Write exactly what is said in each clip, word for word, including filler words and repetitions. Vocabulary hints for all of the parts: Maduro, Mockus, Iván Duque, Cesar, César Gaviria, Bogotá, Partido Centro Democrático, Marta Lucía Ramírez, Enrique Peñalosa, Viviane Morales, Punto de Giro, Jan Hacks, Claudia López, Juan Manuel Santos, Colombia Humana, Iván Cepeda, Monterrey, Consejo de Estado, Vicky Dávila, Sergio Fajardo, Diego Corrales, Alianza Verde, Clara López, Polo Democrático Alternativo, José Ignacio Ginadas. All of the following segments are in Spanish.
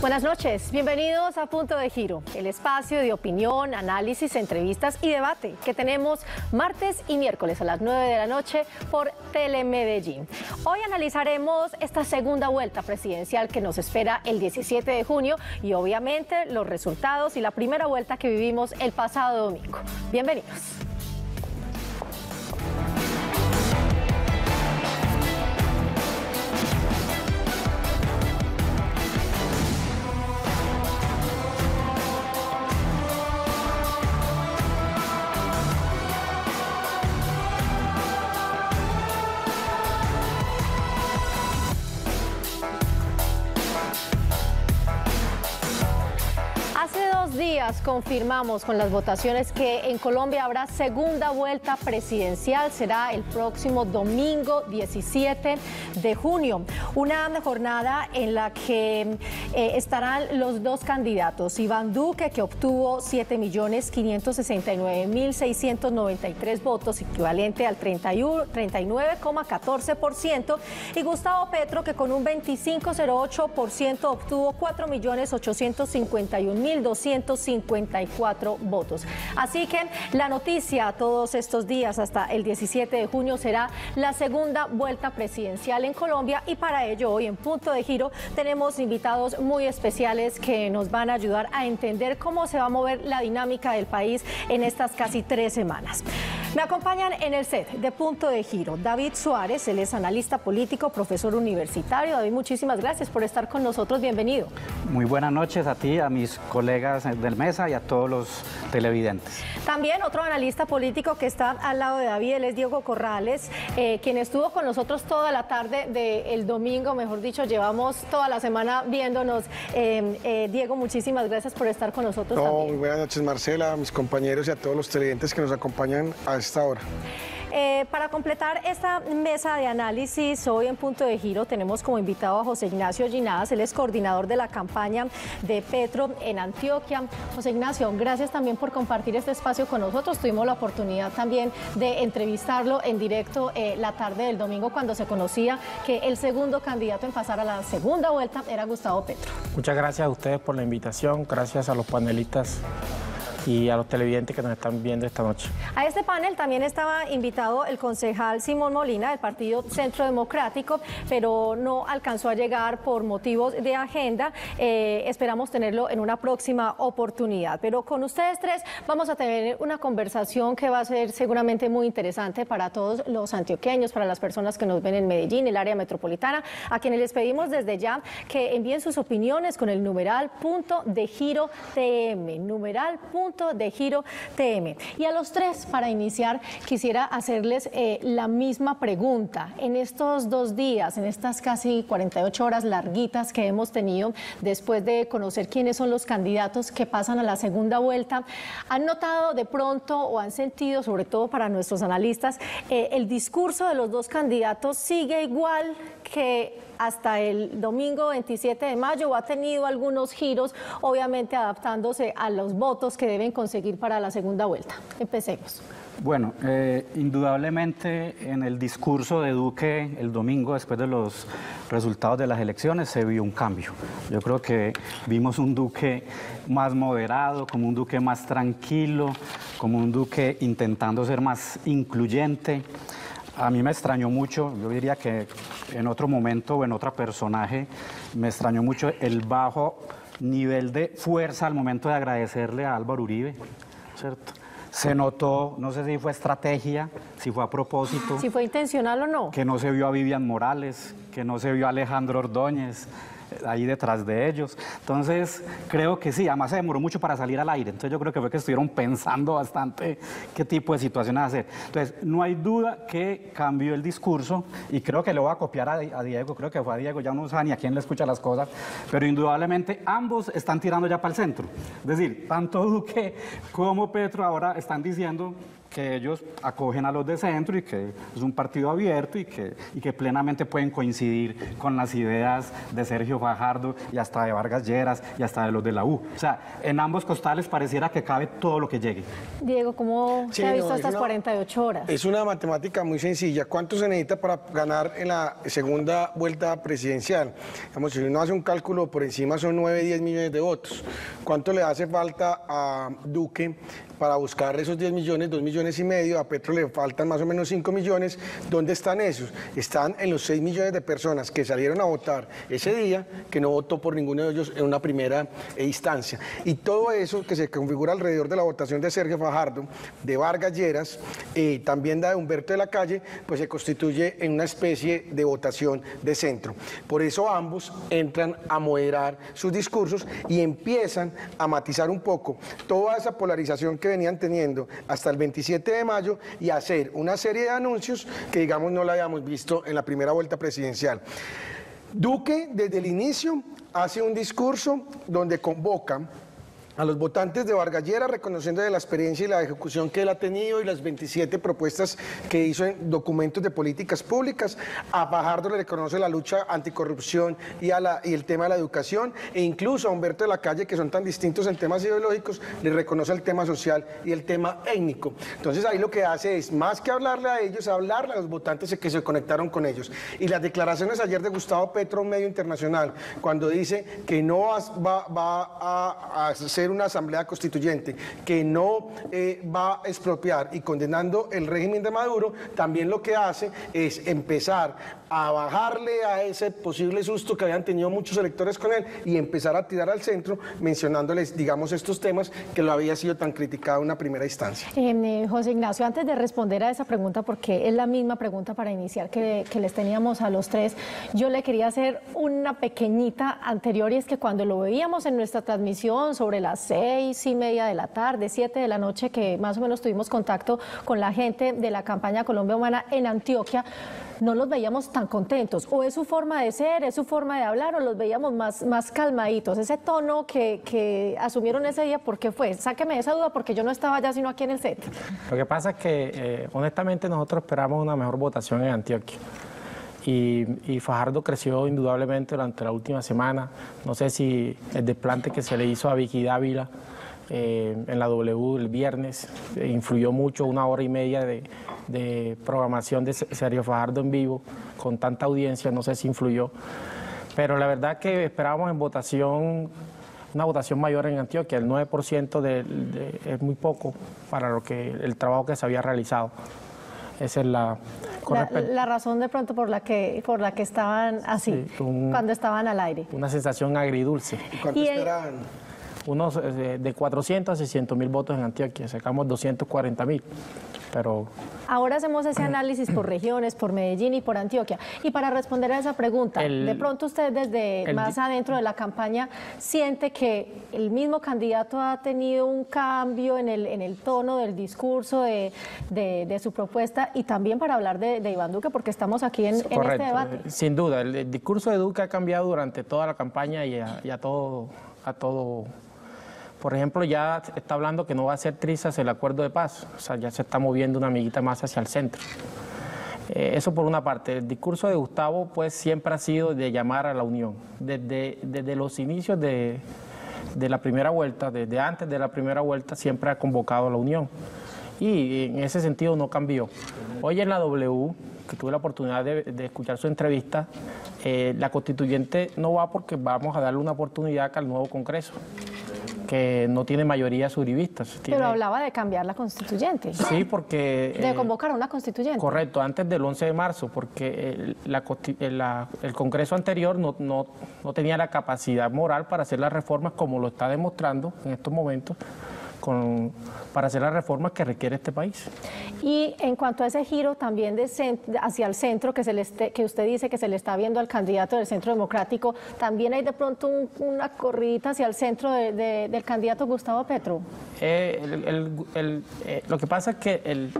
Buenas noches, bienvenidos a Punto de Giro, el espacio de opinión, análisis, entrevistas y debate que tenemos martes y miércoles a las nueve de la noche por Telemedellín. Hoy analizaremos esta segunda vuelta presidencial que nos espera el diecisiete de junio y obviamente los resultados y la primera vuelta que vivimos el pasado domingo. Bienvenidos. Confirmamos con las votaciones que en Colombia habrá segunda vuelta presidencial, será el próximo domingo diecisiete de junio, una jornada en la que eh, estarán los dos candidatos, Iván Duque, que obtuvo siete millones quinientos sesenta y nueve mil seiscientos noventa y tres votos, equivalente al treinta y nueve coma catorce por ciento, y Gustavo Petro, que con un veinticinco coma cero ocho por ciento obtuvo cuatro millones ochocientos cincuenta y un mil doscientos cincuenta y cuatro votos. Así que la noticia todos estos días hasta el diecisiete de junio será la segunda vuelta presidencial en Colombia y para ello hoy en Punto de Giro tenemos invitados muy especiales que nos van a ayudar a entender cómo se va a mover la dinámica del país en estas casi tres semanas. Me acompañan en el set de Punto de Giro David Suárez, él es analista político, profesor universitario. David, muchísimas gracias por estar con nosotros, bienvenido. Muy buenas noches a ti, a mis colegas del mesa y a todos los televidentes. También otro analista político que está al lado de David, él es Diego Corrales, eh, quien estuvo con nosotros toda la tarde del domingo, mejor dicho, llevamos toda la semana viéndonos. Eh, eh, Diego, muchísimas gracias por estar con nosotros no, también. Muy buenas noches Marcela, a mis compañeros y a todos los televidentes que nos acompañan a esta hora. Eh, para completar esta mesa de análisis, hoy en Punto de Giro tenemos como invitado a José Ignacio Ginadas, él es coordinador de la campaña de Petro en Antioquia. José Ignacio, gracias también por compartir este espacio con nosotros. Tuvimos la oportunidad también de entrevistarlo en directo eh, la tarde del domingo cuando se conocía que el segundo candidato en pasar a la segunda vuelta era Gustavo Petro. Muchas gracias a ustedes por la invitación, gracias a los panelistas y a los televidentes que nos están viendo esta noche. A este panel también estaba invitado el concejal Simón Molina del Partido Centro Democrático, pero no alcanzó a llegar por motivos de agenda. Eh, esperamos tenerlo en una próxima oportunidad. Pero con ustedes tres vamos a tener una conversación que va a ser seguramente muy interesante para todos los antioqueños, para las personas que nos ven en Medellín, el área metropolitana, a quienes les pedimos desde ya que envíen sus opiniones con el numeral Punto de Giro T M, numeral punto de Giro T M. Y a los tres, para iniciar, quisiera hacerles eh, la misma pregunta. En estos dos días, en estas casi cuarenta y ocho horas larguitas que hemos tenido, después de conocer quiénes son los candidatos que pasan a la segunda vuelta, ¿han notado de pronto o han sentido, sobre todo para nuestros analistas, eh, el discurso de los dos candidatos sigue igual que hasta el domingo veintisiete de mayo, ha tenido algunos giros, obviamente adaptándose a los votos que deben conseguir para la segunda vuelta? Empecemos. Bueno, eh, indudablemente en el discurso de Duque el domingo, después de los resultados de las elecciones, se vio un cambio. Yo creo que vimos un Duque más moderado, como un Duque más tranquilo, como un Duque intentando ser más incluyente. A mí me extrañó mucho, yo diría que en otro momento o en otro personaje, me extrañó mucho el bajo nivel de fuerza al momento de agradecerle a Álvaro Uribe, ¿cierto? Se notó, no sé si fue estrategia, si fue a propósito. Si fue intencional o no. Que no se vio a Viviane Morales, que no se vio a Alejandro Ordóñez ahí detrás de ellos. Entonces, creo que sí, además se demoró mucho para salir al aire, entonces yo creo que fue que estuvieron pensando bastante qué tipo de situaciones hacer. Entonces, no hay duda que cambió el discurso y creo que lo voy a copiar a, a Diego, creo que fue a Diego, ya no sabe ni a quién le escucha las cosas, pero indudablemente ambos están tirando ya para el centro. Es decir, tanto Duque como Petro ahora están diciendo que ellos acogen a los de centro y que es un partido abierto y que, y que plenamente pueden coincidir con las ideas de Sergio Fajardo y hasta de Vargas Lleras y hasta de los de la U. O sea, en ambos costales pareciera que cabe todo lo que llegue. Diego, ¿cómo se sí, ha visto no, estas una, cuarenta y ocho horas? Es una matemática muy sencilla. ¿Cuánto se necesita para ganar en la segunda vuelta presidencial? Digamos, si uno hace un cálculo por encima son nueve, diez millones de votos. ¿Cuánto le hace falta a Duque para buscar esos diez millones, dos millones y medio? A Petro le faltan más o menos cinco millones. ¿Dónde están esos? Están en los seis millones de personas que salieron a votar ese día, que no votó por ninguno de ellos en una primera instancia. Y todo eso que se configura alrededor de la votación de Sergio Fajardo, de Vargas Lleras, eh, también de Humberto de la Calle, pues se constituye en una especie de votación de centro. Por eso ambos entran a moderar sus discursos y empiezan a matizar un poco toda esa polarización que venían teniendo hasta el veintisiete de mayo y hacer una serie de anuncios que, digamos, no la habíamos visto en la primera vuelta presidencial. Duque, desde el inicio, hace un discurso donde convoca a los votantes de Vargas Lleras, reconociendo de la experiencia y la ejecución que él ha tenido y las veintisiete propuestas que hizo en documentos de políticas públicas. A Fajardo le reconoce la lucha anticorrupción y, a la, y el tema de la educación, e incluso a Humberto de la Calle, que son tan distintos en temas ideológicos, le reconoce el tema social y el tema étnico. Entonces ahí lo que hace es, más que hablarle a ellos, hablarle a los votantes que se conectaron con ellos. Y las declaraciones ayer de Gustavo Petro, un medio internacional, cuando dice que no va, va a, a ser una asamblea constituyente, que no eh, va a expropiar, y condenando el régimen de Maduro, también lo que hace es empezar a bajarle a ese posible susto que habían tenido muchos electores con él y empezar a tirar al centro, mencionándoles, digamos, estos temas que lo había sido tan criticado en una primera instancia. Eh, José Ignacio, antes de responder a esa pregunta, porque es la misma pregunta para iniciar que, que les teníamos a los tres, yo le quería hacer una pequeñita anterior, y es que cuando lo veíamos en nuestra transmisión sobre las seis y media de la tarde, siete de la noche, que más o menos tuvimos contacto con la gente de la campaña Colombia Humana en Antioquia, no los veíamos tan contentos, o es su forma de ser, es su forma de hablar, o los veíamos más, más calmaditos. Ese tono que, que asumieron ese día, ¿por qué fue? Sáqueme esa duda, porque yo no estaba allá sino aquí en el set. Lo que pasa es que eh, honestamente nosotros esperamos una mejor votación en Antioquia, y, y Fajardo creció indudablemente durante la última semana. No sé si el desplante que se le hizo a Vicky Dávila Eh, en la W el viernes eh, influyó mucho, una hora y media de, de programación de Sergio Fajardo en vivo con tanta audiencia, no sé si influyó, pero la verdad que esperábamos en votación, una votación mayor en Antioquia. El nueve por ciento de, de, es muy poco para lo que, el trabajo que se había realizado. Esa es la, la, la razón de pronto por la que, por la que estaban así, sí, un, cuando estaban al aire. Una sensación agridulce. ¿Y cuánto esperaban? Unos de cuatrocientos a seiscientos mil votos en Antioquia, sacamos doscientos cuarenta mil, pero... Ahora hacemos ese análisis por regiones, por Medellín y por Antioquia. Y para responder a esa pregunta, el, de pronto usted desde el, más adentro de la campaña siente que el mismo candidato ha tenido un cambio en el, en el tono del discurso de, de, de su propuesta, y también para hablar de, de Iván Duque, porque estamos aquí en, correcto, en este debate. Sin duda, el, el discurso de Duque ha cambiado durante toda la campaña y a, y a todo... A todo Por ejemplo, ya está hablando que no va a hacer trizas el acuerdo de paz, o sea, ya se está moviendo una amiguita más hacia el centro. Eh, eso por una parte. El discurso de Gustavo pues siempre ha sido de llamar a la unión. Desde, desde los inicios de, de la primera vuelta, desde antes de la primera vuelta, siempre ha convocado a la unión. Y en ese sentido no cambió. Hoy en la W, que tuve la oportunidad de, de escuchar su entrevista, eh, la constituyente no va porque vamos a darle una oportunidad al nuevo Congreso, que no tiene mayoría suribistas. Tiene... Pero hablaba de cambiar la constituyente. Sí, porque... De eh, convocar a una constituyente. Correcto, antes del once de marzo, porque el, la, la, el Congreso anterior no, no, no tenía la capacidad moral para hacer las reformas, como lo está demostrando en estos momentos, con, para hacer las reformas que requiere este país. Y en cuanto a ese giro también de hacia el centro que, se le este, que usted dice que se le está viendo al candidato del Centro Democrático, ¿también hay de pronto un, una corridita hacia el centro de, de, del candidato Gustavo Petro? Eh, el, el, el, eh, lo que pasa es que el,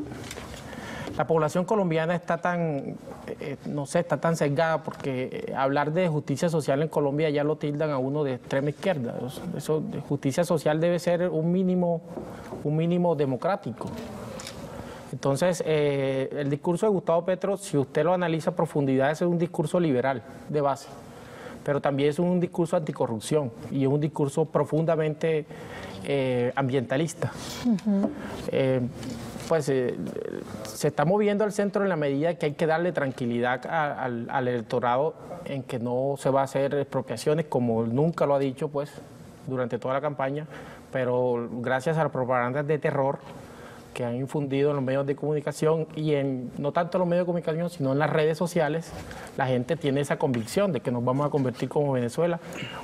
la población colombiana está tan, eh, no sé, está tan sesgada, porque hablar de justicia social en Colombia ya lo tildan a uno de extrema izquierda. Eso, justicia social debe ser un mínimo, un mínimo democrático. Entonces, eh, el discurso de Gustavo Petro, si usted lo analiza a profundidad, es un discurso liberal de base, pero también es un discurso anticorrupción y es un discurso profundamente eh, ambientalista. Uh-huh. eh, pues eh, se está moviendo al centro en la medida que hay que darle tranquilidad a, al, al electorado en que no se va a hacer expropiaciones, como nunca lo ha dicho pues durante toda la campaña, pero gracias a las propagandas de terror que han infundido en los medios de comunicación y en, no tanto en los medios de comunicación, sino en las redes sociales, la gente tiene esa convicción de que nos vamos a convertir como Venezuela,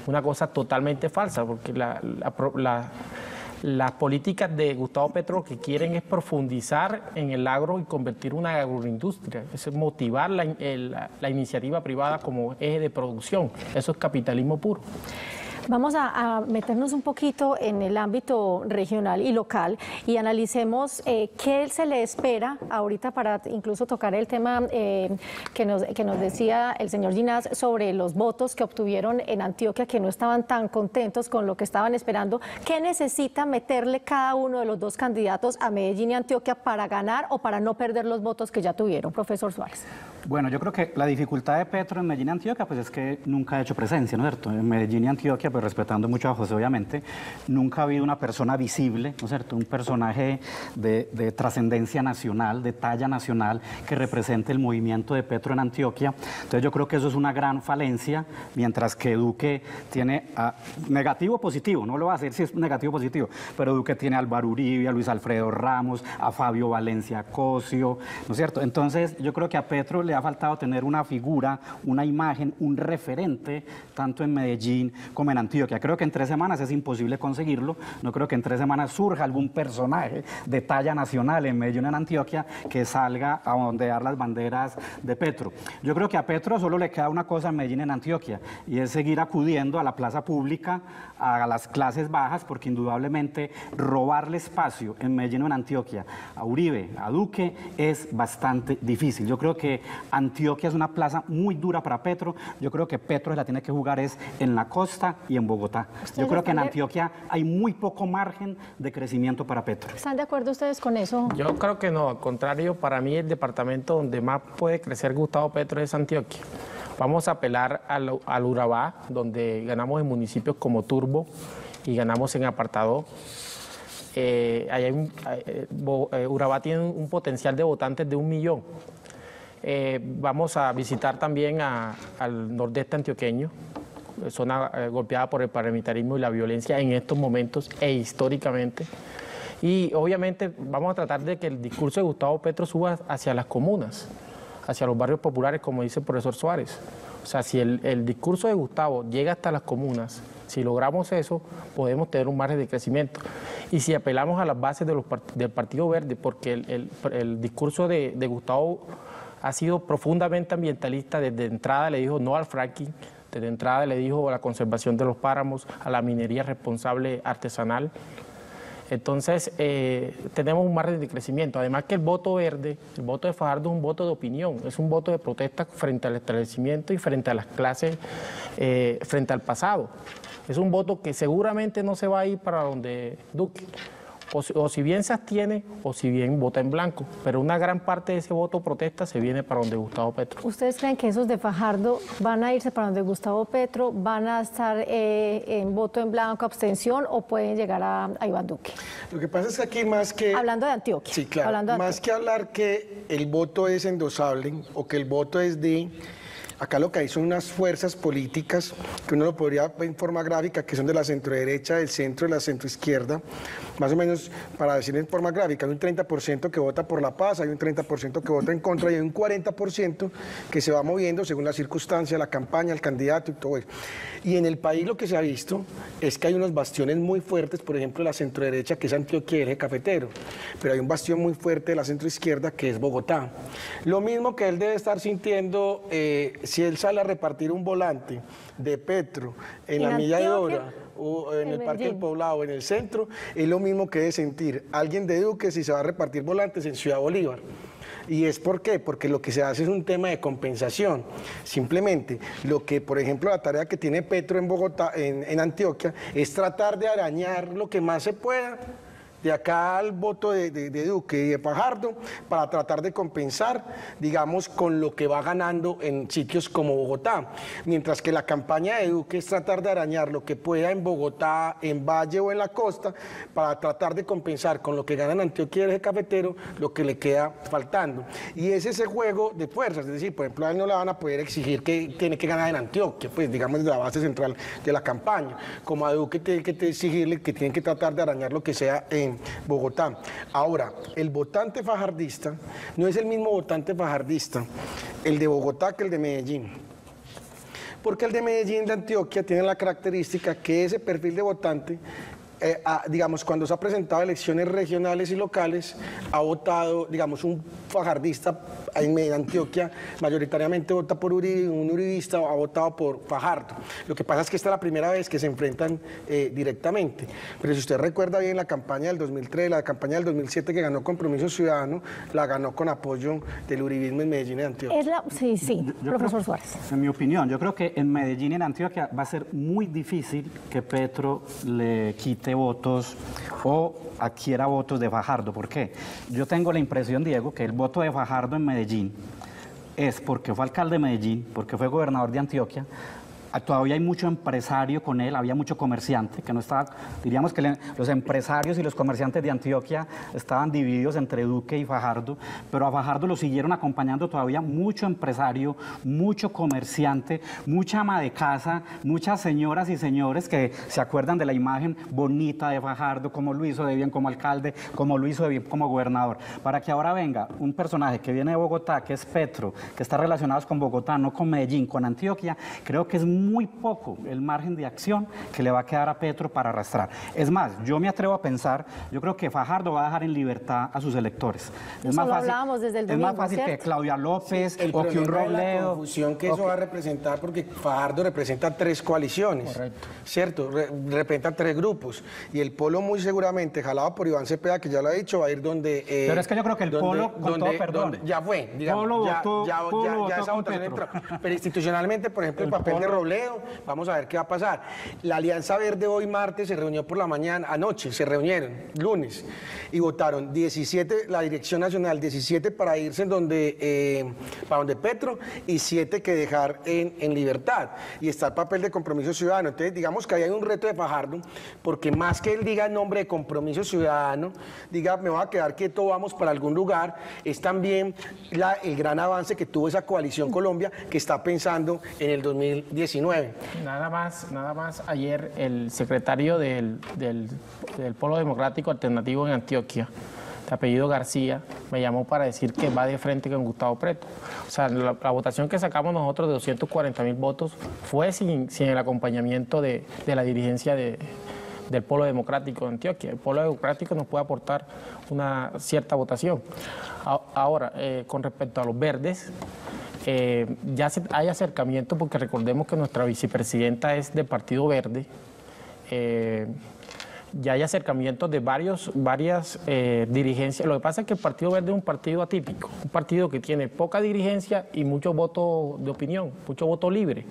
una cosa totalmente falsa, porque la, la, la, las políticas de Gustavo Petro que quieren es profundizar en el agro y convertir una agroindustria, es motivar la, la, la iniciativa privada como eje de producción, eso es capitalismo puro. Vamos a, a meternos un poquito en el ámbito regional y local y analicemos eh, qué se le espera ahorita para incluso tocar el tema eh, que, nos, que nos decía el señor Ginadas sobre los votos que obtuvieron en Antioquia, que no estaban tan contentos con lo que estaban esperando. ¿Qué necesita meterle cada uno de los dos candidatos a Medellín y Antioquia para ganar o para no perder los votos que ya tuvieron, profesor Suárez? Bueno, yo creo que la dificultad de Petro en Medellín y Antioquia pues es que nunca ha hecho presencia, ¿no es cierto? En Medellín y Antioquia, pero respetando mucho a José, obviamente, nunca ha habido una persona visible, ¿no es cierto?, un personaje de, de trascendencia nacional, de talla nacional, que represente el movimiento de Petro en Antioquia. Entonces yo creo que eso es una gran falencia, mientras que Duque tiene a, negativo positivo, no lo va a decir si es negativo positivo, pero Duque tiene a Álvaro Uribe, a Luis Alfredo Ramos, a Fabio Valencia Cosio, ¿no es cierto? Entonces yo creo que a Petro le ha faltado tener una figura, una imagen, un referente, tanto en Medellín como en Antioquia. Antioquia. Creo que en tres semanas es imposible conseguirlo, no creo que en tres semanas surja algún personaje de talla nacional en Medellín, en Antioquia, que salga a ondear las banderas de Petro. Yo creo que a Petro solo le queda una cosa en Medellín, en Antioquia, y es seguir acudiendo a la plaza pública, a las clases bajas, porque indudablemente robarle espacio en Medellín o en Antioquia a Uribe, a Duque, es bastante difícil. Yo creo que Antioquia es una plaza muy dura para Petro, yo creo que Petro se la tiene que jugar es en la costa y en Bogotá. Yo creo que en Antioquia hay muy poco margen de crecimiento para Petro. ¿Están de acuerdo ustedes con eso? Yo creo que no, al contrario, para mí el departamento donde más puede crecer Gustavo Petro es Antioquia. Vamos a apelar al, al Urabá, donde ganamos en municipios como Turbo y ganamos en Apartadó. Eh, allá hay un, eh, Bo, eh, Urabá tiene un potencial de votantes de un millón. Eh, vamos a visitar también a, al nordeste antioqueño, zona eh, golpeada por el paramilitarismo y la violencia en estos momentos e históricamente. Y obviamente vamos a tratar de que el discurso de Gustavo Petro suba hacia las comunas, hacia los barrios populares, como dice el profesor Suárez. O sea, si el, el discurso de Gustavo llega hasta las comunas, si logramos eso, podemos tener un margen de crecimiento. Y si apelamos a las bases de los part- del Partido Verde, porque el, el, el discurso de, de Gustavo ha sido profundamente ambientalista, desde entrada le dijo no al fracking, de entrada le dijo a la conservación de los páramos, a la minería responsable artesanal. Entonces, eh, tenemos un margen de crecimiento. Además que el voto verde, el voto de Fajardo es un voto de opinión, es un voto de protesta frente al establecimiento y frente a las clases, eh, frente al pasado. Es un voto que seguramente no se va a ir para donde Duque. O, o si bien se abstiene o si bien vota en blanco, pero una gran parte de ese voto protesta se viene para donde Gustavo Petro. ¿Ustedes creen que esos de Fajardo van a irse para donde Gustavo Petro, van a estar eh, en voto en blanco, abstención, o pueden llegar a, a Iván Duque? Lo que pasa es que aquí más que... Hablando de Antioquia. Sí, claro. Hablando de más Antioquia. Que hablar que el voto es endosable o que el voto es de... Acá lo que hay son unas fuerzas políticas que uno lo podría ver en forma gráfica, que son de la centroderecha, del centro, de la centroizquierda, más o menos, para decir en forma gráfica, hay un treinta por ciento que vota por la paz, hay un treinta por ciento que vota en contra y hay un cuarenta por ciento que se va moviendo según las circunstancias, la campaña, el candidato y todo eso. Y en el país lo que se ha visto es que hay unos bastiones muy fuertes, por ejemplo, la centroderecha, que es Antioquia, el eje cafetero, pero hay un bastión muy fuerte de la centroizquierda, que es Bogotá. Lo mismo que él debe estar sintiendo... Eh, Si él sale a repartir un volante de Petro en, ¿en la Milla de Dora o en, en el Parque Medellín, del Poblado, en el centro, es lo mismo que debe sentir alguien de Duque si se va a repartir volantes en Ciudad Bolívar. ¿Y es por qué? Porque lo que se hace es un tema de compensación. Simplemente, lo que, por ejemplo, la tarea que tiene Petro en Bogotá, en, en Antioquia, es tratar de arañar lo que más se pueda de acá al voto de, de, de Duque y de Fajardo para tratar de compensar, digamos, con lo que va ganando en sitios como Bogotá. Mientras que la campaña de Duque es tratar de arañar lo que pueda en Bogotá, en Valle o en la costa, para tratar de compensar con lo que gana en Antioquia el eje cafetero, lo que le queda faltando. Y es ese juego de fuerzas, es decir, por ejemplo, a él no le van a poder exigir que tiene que ganar en Antioquia, pues digamos de la base central de la campaña, como a Duque tiene que exigirle que tienen que tratar de arañar lo que sea en Bogotá. Ahora, el votante fajardista no es el mismo votante fajardista, el de Bogotá, que el de Medellín. Porque el de Medellín, de Antioquia, tiene la característica que ese perfil de votante, Eh, a, digamos, cuando se ha presentado elecciones regionales y locales, ha votado, digamos, un fajardista en Antioquia mayoritariamente vota por Uribe, un uribista ha votado por Fajardo. Lo que pasa es que esta es la primera vez que se enfrentan eh, directamente, pero si usted recuerda bien la campaña del dos mil tres, la campaña del dos mil siete que ganó Compromiso Ciudadano, la ganó con apoyo del uribismo en Medellín y en Antioquia. Es la... Sí, sí, yo, profesor creo, Suárez. En mi opinión, yo creo que en Medellín y en Antioquia va a ser muy difícil que Petro le quite votos o adquiera votos de Fajardo. ¿Por qué? Yo tengo la impresión, Diego, que el voto de Fajardo en Medellín es porque fue alcalde de Medellín, porque fue gobernador de Antioquia. Todavía hay mucho empresario con él, había mucho comerciante que no estaba, diríamos que le, los empresarios y los comerciantes de Antioquia estaban divididos entre Duque y Fajardo, pero a Fajardo lo siguieron acompañando todavía mucho empresario, mucho comerciante, mucha ama de casa, muchas señoras y señores que se acuerdan de la imagen bonita de Fajardo, como lo hizo de bien como alcalde, como lo hizo de bien como gobernador. Para que ahora venga un personaje que viene de Bogotá, que es Petro, que está relacionado con Bogotá, no con Medellín, con Antioquia, creo que es muy muy poco el margen de acción que le va a quedar a Petro para arrastrar. Es más, yo me atrevo a pensar, yo creo que Fajardo va a dejar en libertad a sus electores. Es más fácil, desde el domingo, es más fácil, ¿cierto?, que Claudia López, sí, el o que un Robledo. La confusión que eso okay. va a representar, porque Fajardo representa tres coaliciones. Correcto. ¿Cierto? Re representa tres grupos. Y el polo muy seguramente, jalado por Iván Cepeda, que ya lo ha dicho, va a ir donde... Eh, Pero es que yo creo que el donde, polo, con donde, todo perdón. Donde, ya fue, digamos. Polo ya, votó, ya, polo ya, votó ya esa votación entró. Pero institucionalmente, por ejemplo, el, el papel polo, de Robledo, vamos a ver qué va a pasar. La Alianza Verde hoy martes se reunió por la mañana, anoche se reunieron, lunes, y votaron diecisiete, la dirección nacional, diecisiete para irse en donde, eh, para donde Petro, y siete que dejar en, en libertad. Y está el papel de Compromiso Ciudadano. Entonces, digamos que ahí hay un reto de Fajardo, porque más que él diga el nombre de Compromiso Ciudadano, diga, me voy a quedar quieto, vamos para algún lugar, es también la, el gran avance que tuvo esa coalición Colombia que está pensando en el dos mil diecinueve. Nada más, nada más ayer el secretario del, del, del Polo Democrático Alternativo en Antioquia, de apellido García, me llamó para decir que va de frente con Gustavo Petro. O sea, la, la votación que sacamos nosotros de doscientos cuarenta mil votos fue sin, sin el acompañamiento de, de la dirigencia de... del Polo Democrático de Antioquia. El Polo Democrático nos puede aportar una cierta votación. Ahora, eh, con respecto a los verdes, eh, ya se, hay acercamiento, porque recordemos que nuestra vicepresidenta es del Partido Verde. Eh, ya hay acercamientos de varios, varias eh, dirigencias. Lo que pasa es que el Partido Verde es un partido atípico, un partido que tiene poca dirigencia y mucho voto de opinión, mucho voto libre.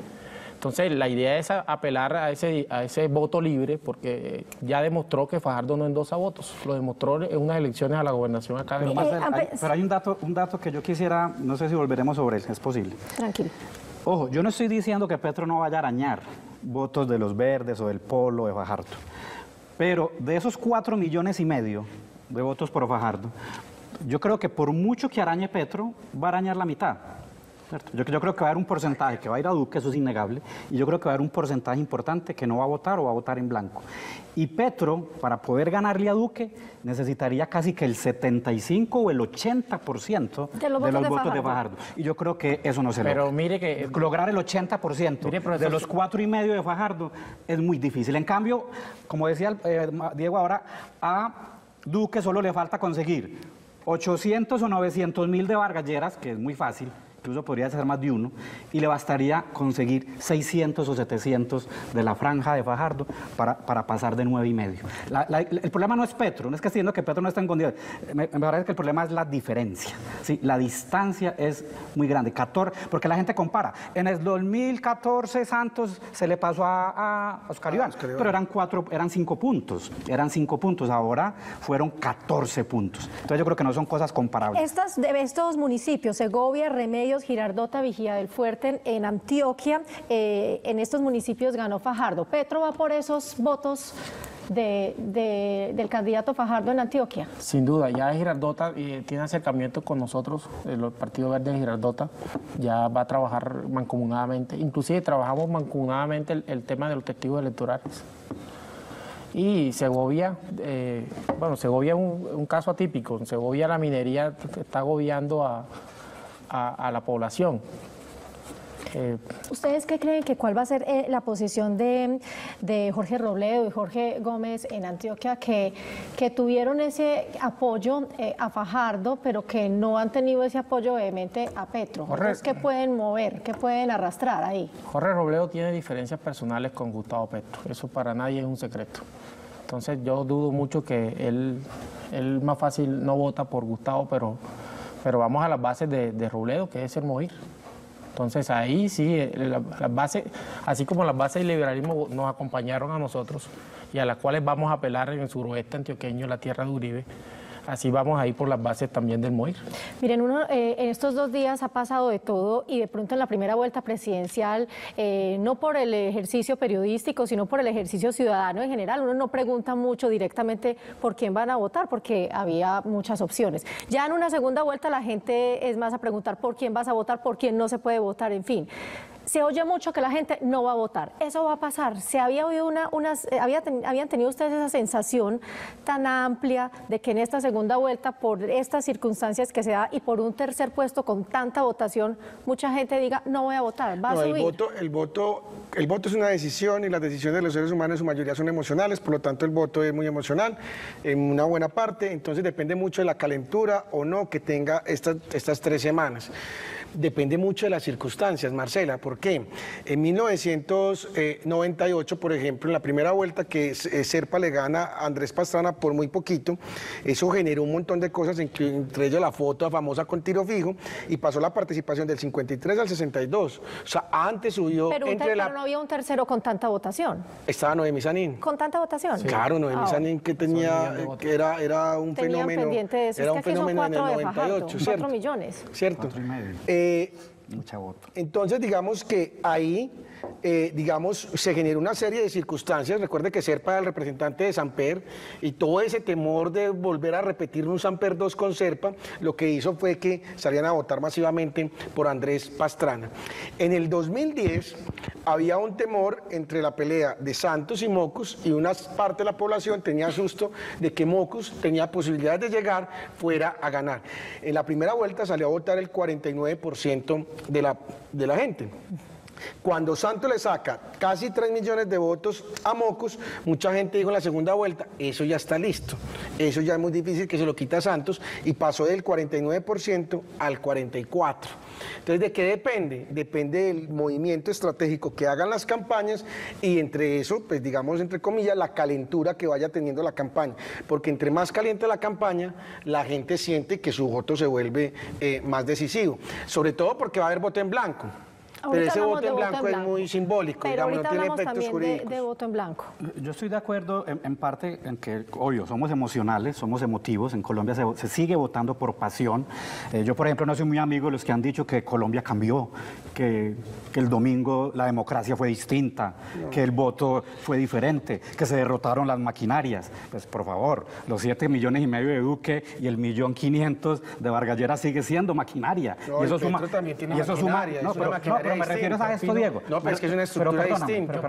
Entonces, la idea es apelar a ese, a ese voto libre, porque ya demostró que Fajardo no endosa votos. Lo demostró en unas elecciones a la gobernación acá. Pero, eh, hay, pero hay un dato, un dato que yo quisiera, no sé si volveremos sobre él, es posible. Tranquilo. Ojo, yo no estoy diciendo que Petro no vaya a arañar votos de los verdes o del polo de Fajardo, pero de esos cuatro millones y medio de votos por Fajardo, yo creo que por mucho que arañe Petro, va a arañar la mitad. Yo, yo creo que va a haber un porcentaje que va a ir a Duque, eso es innegable, y yo creo que va a haber un porcentaje importante que no va a votar o va a votar en blanco. Y Petro, para poder ganarle a Duque, necesitaría casi que el setenta y cinco o el ochenta por ciento de los, de los de votos de Fajardo. Y yo creo que eso no se logra. Pero mire que... lograr el ochenta por ciento, mire, de los cuatro y medio de Fajardo es muy difícil. En cambio, como decía eh, Diego ahora, a Duque solo le falta conseguir ochocientos o novecientos mil de Vargas Lleras, que es muy fácil, incluso podría ser más de uno, y le bastaría conseguir seiscientos o setecientos de la franja de Fajardo para, para pasar de nueve y medio. La, la, el problema no es Petro, no es que estoy diciendo que Petro no está en condiciones, me, me parece que el problema es la diferencia, ¿sí? La distancia es muy grande, catorce, porque la gente compara, en el dos mil catorce Santos se le pasó a, a Oscar Iván, pero eran cuatro, eran cinco puntos, eran cinco puntos, ahora fueron catorce puntos, entonces yo creo que no son cosas comparables. Estas, de estos municipios, Segovia, Remedios, Girardota, Vigía del Fuerte, en Antioquia, eh, en estos municipios ganó Fajardo. ¿Petro va por esos votos de, de, del candidato Fajardo en Antioquia? Sin duda, ya Girardota eh, tiene acercamiento con nosotros, el Partido Verde de Girardota, ya va a trabajar mancomunadamente, inclusive trabajamos mancomunadamente el, el tema de los testigos electorales. Y Segovia, eh, bueno, Segovia es un, un caso atípico. En Segovia la minería está agobiando a, a, a la población. Eh, ¿Ustedes qué creen que cuál va a ser eh, la posición de, de Jorge Robledo y Jorge Gómez en Antioquia, que, que tuvieron ese apoyo eh, a Fajardo, pero que no han tenido ese apoyo vehemente a Petro? Jorge, ¿qué pueden mover, qué pueden arrastrar ahí? Jorge Robledo tiene diferencias personales con Gustavo Petro, eso para nadie es un secreto. Entonces yo dudo mucho que él, él más fácil no vota por Gustavo, pero, pero vamos a las bases de, de Robledo, que es el mover. Entonces ahí sí, las bases, así como las bases del liberalismo nos acompañaron a nosotros y a las cuales vamos a apelar en el suroeste antioqueño, la tierra de Uribe, así vamos a ir por las bases también del MOIR. Miren, uno, eh, en estos dos días ha pasado de todo y de pronto en la primera vuelta presidencial, eh, no por el ejercicio periodístico, sino por el ejercicio ciudadano en general, uno no pregunta mucho directamente por quién van a votar, porque había muchas opciones. Ya en una segunda vuelta la gente es más a preguntar por quién vas a votar, por quién no se puede votar, en fin. Se oye mucho que la gente no va a votar. Eso va a pasar. Se había oído una, unas, eh, había ten, habían tenido ustedes esa sensación tan amplia de que en esta segunda vuelta, por estas circunstancias que se da y por un tercer puesto con tanta votación, mucha gente diga, no voy a votar, va no, a subir. El voto, el, voto, el voto es una decisión y las decisiones de los seres humanos en su mayoría son emocionales, por lo tanto el voto es muy emocional en una buena parte, entonces depende mucho de la calentura o no que tenga estas, estas tres semanas. Depende mucho de las circunstancias, Marcela, ¿por qué? En mil novecientos noventa y ocho, por ejemplo, en la primera vuelta que Serpa le gana a Andrés Pastrana por muy poquito, eso generó un montón de cosas, entre ellas la foto famosa con tiro fijo, y pasó la participación del cincuenta y tres al sesenta y dos, o sea, antes subió... Pero, entre ter, la... pero no había un tercero con tanta votación. Estaba Noemí Sanín. ¿Con tanta votación? Sí. Claro, Noemí oh. Sanín, que tenía, que era, era un Tenían fenómeno... pendiente de eso, era es un que fenómeno son cuatro en el noventa y ocho, de cuatro millones. Cierto. Cuatro y medio. Eh, Mucha voto. Entonces, digamos que ahí, eh, digamos, se generó una serie de circunstancias. Recuerde que Serpa era el representante de Samper y todo ese temor de volver a repetir un Samper dos con Serpa, lo que hizo fue que salían a votar masivamente por Andrés Pastrana. En el dos mil diez había un temor entre la pelea de Santos y Mockus y una parte de la población tenía susto de que Mockus tenía posibilidades de llegar fuera a ganar. En la primera vuelta salió a votar el cuarenta y nueve por ciento de la, de la gente. Cuando Santos le saca casi tres millones de votos a Mockus, mucha gente dijo en la segunda vuelta, eso ya está listo, eso ya es muy difícil que se lo quita a Santos, y pasó del cuarenta y nueve por ciento al cuarenta y cuatro por ciento. Entonces, ¿de qué depende? Depende del movimiento estratégico que hagan las campañas y entre eso, pues digamos, entre comillas, la calentura que vaya teniendo la campaña, porque entre más caliente la campaña, la gente siente que su voto se vuelve eh, más decisivo, sobre todo porque va a haber voto en blanco. Pero ese voto en blanco es muy simbólico, pero digamos, no tiene efectos jurídicos. De, de voto en blanco. Yo estoy de acuerdo en, en parte en que, obvio, somos emocionales, somos emotivos. En Colombia se, se sigue votando por pasión. Eh, yo, por ejemplo, no soy muy amigo de los que han dicho que Colombia cambió, que, que el domingo la democracia fue distinta, no. que el voto fue diferente, que se derrotaron las maquinarias. Pues, por favor, los siete millones y medio de Duque y el millón quinientos de Vargas Lleras sigue siendo maquinaria. No, y eso suma, también tiene y maquinaria. Eso suma, no, pero, maquinaria. No, pero, pero me refiero a esto, Diego. No, pero es que es una estructura distinta.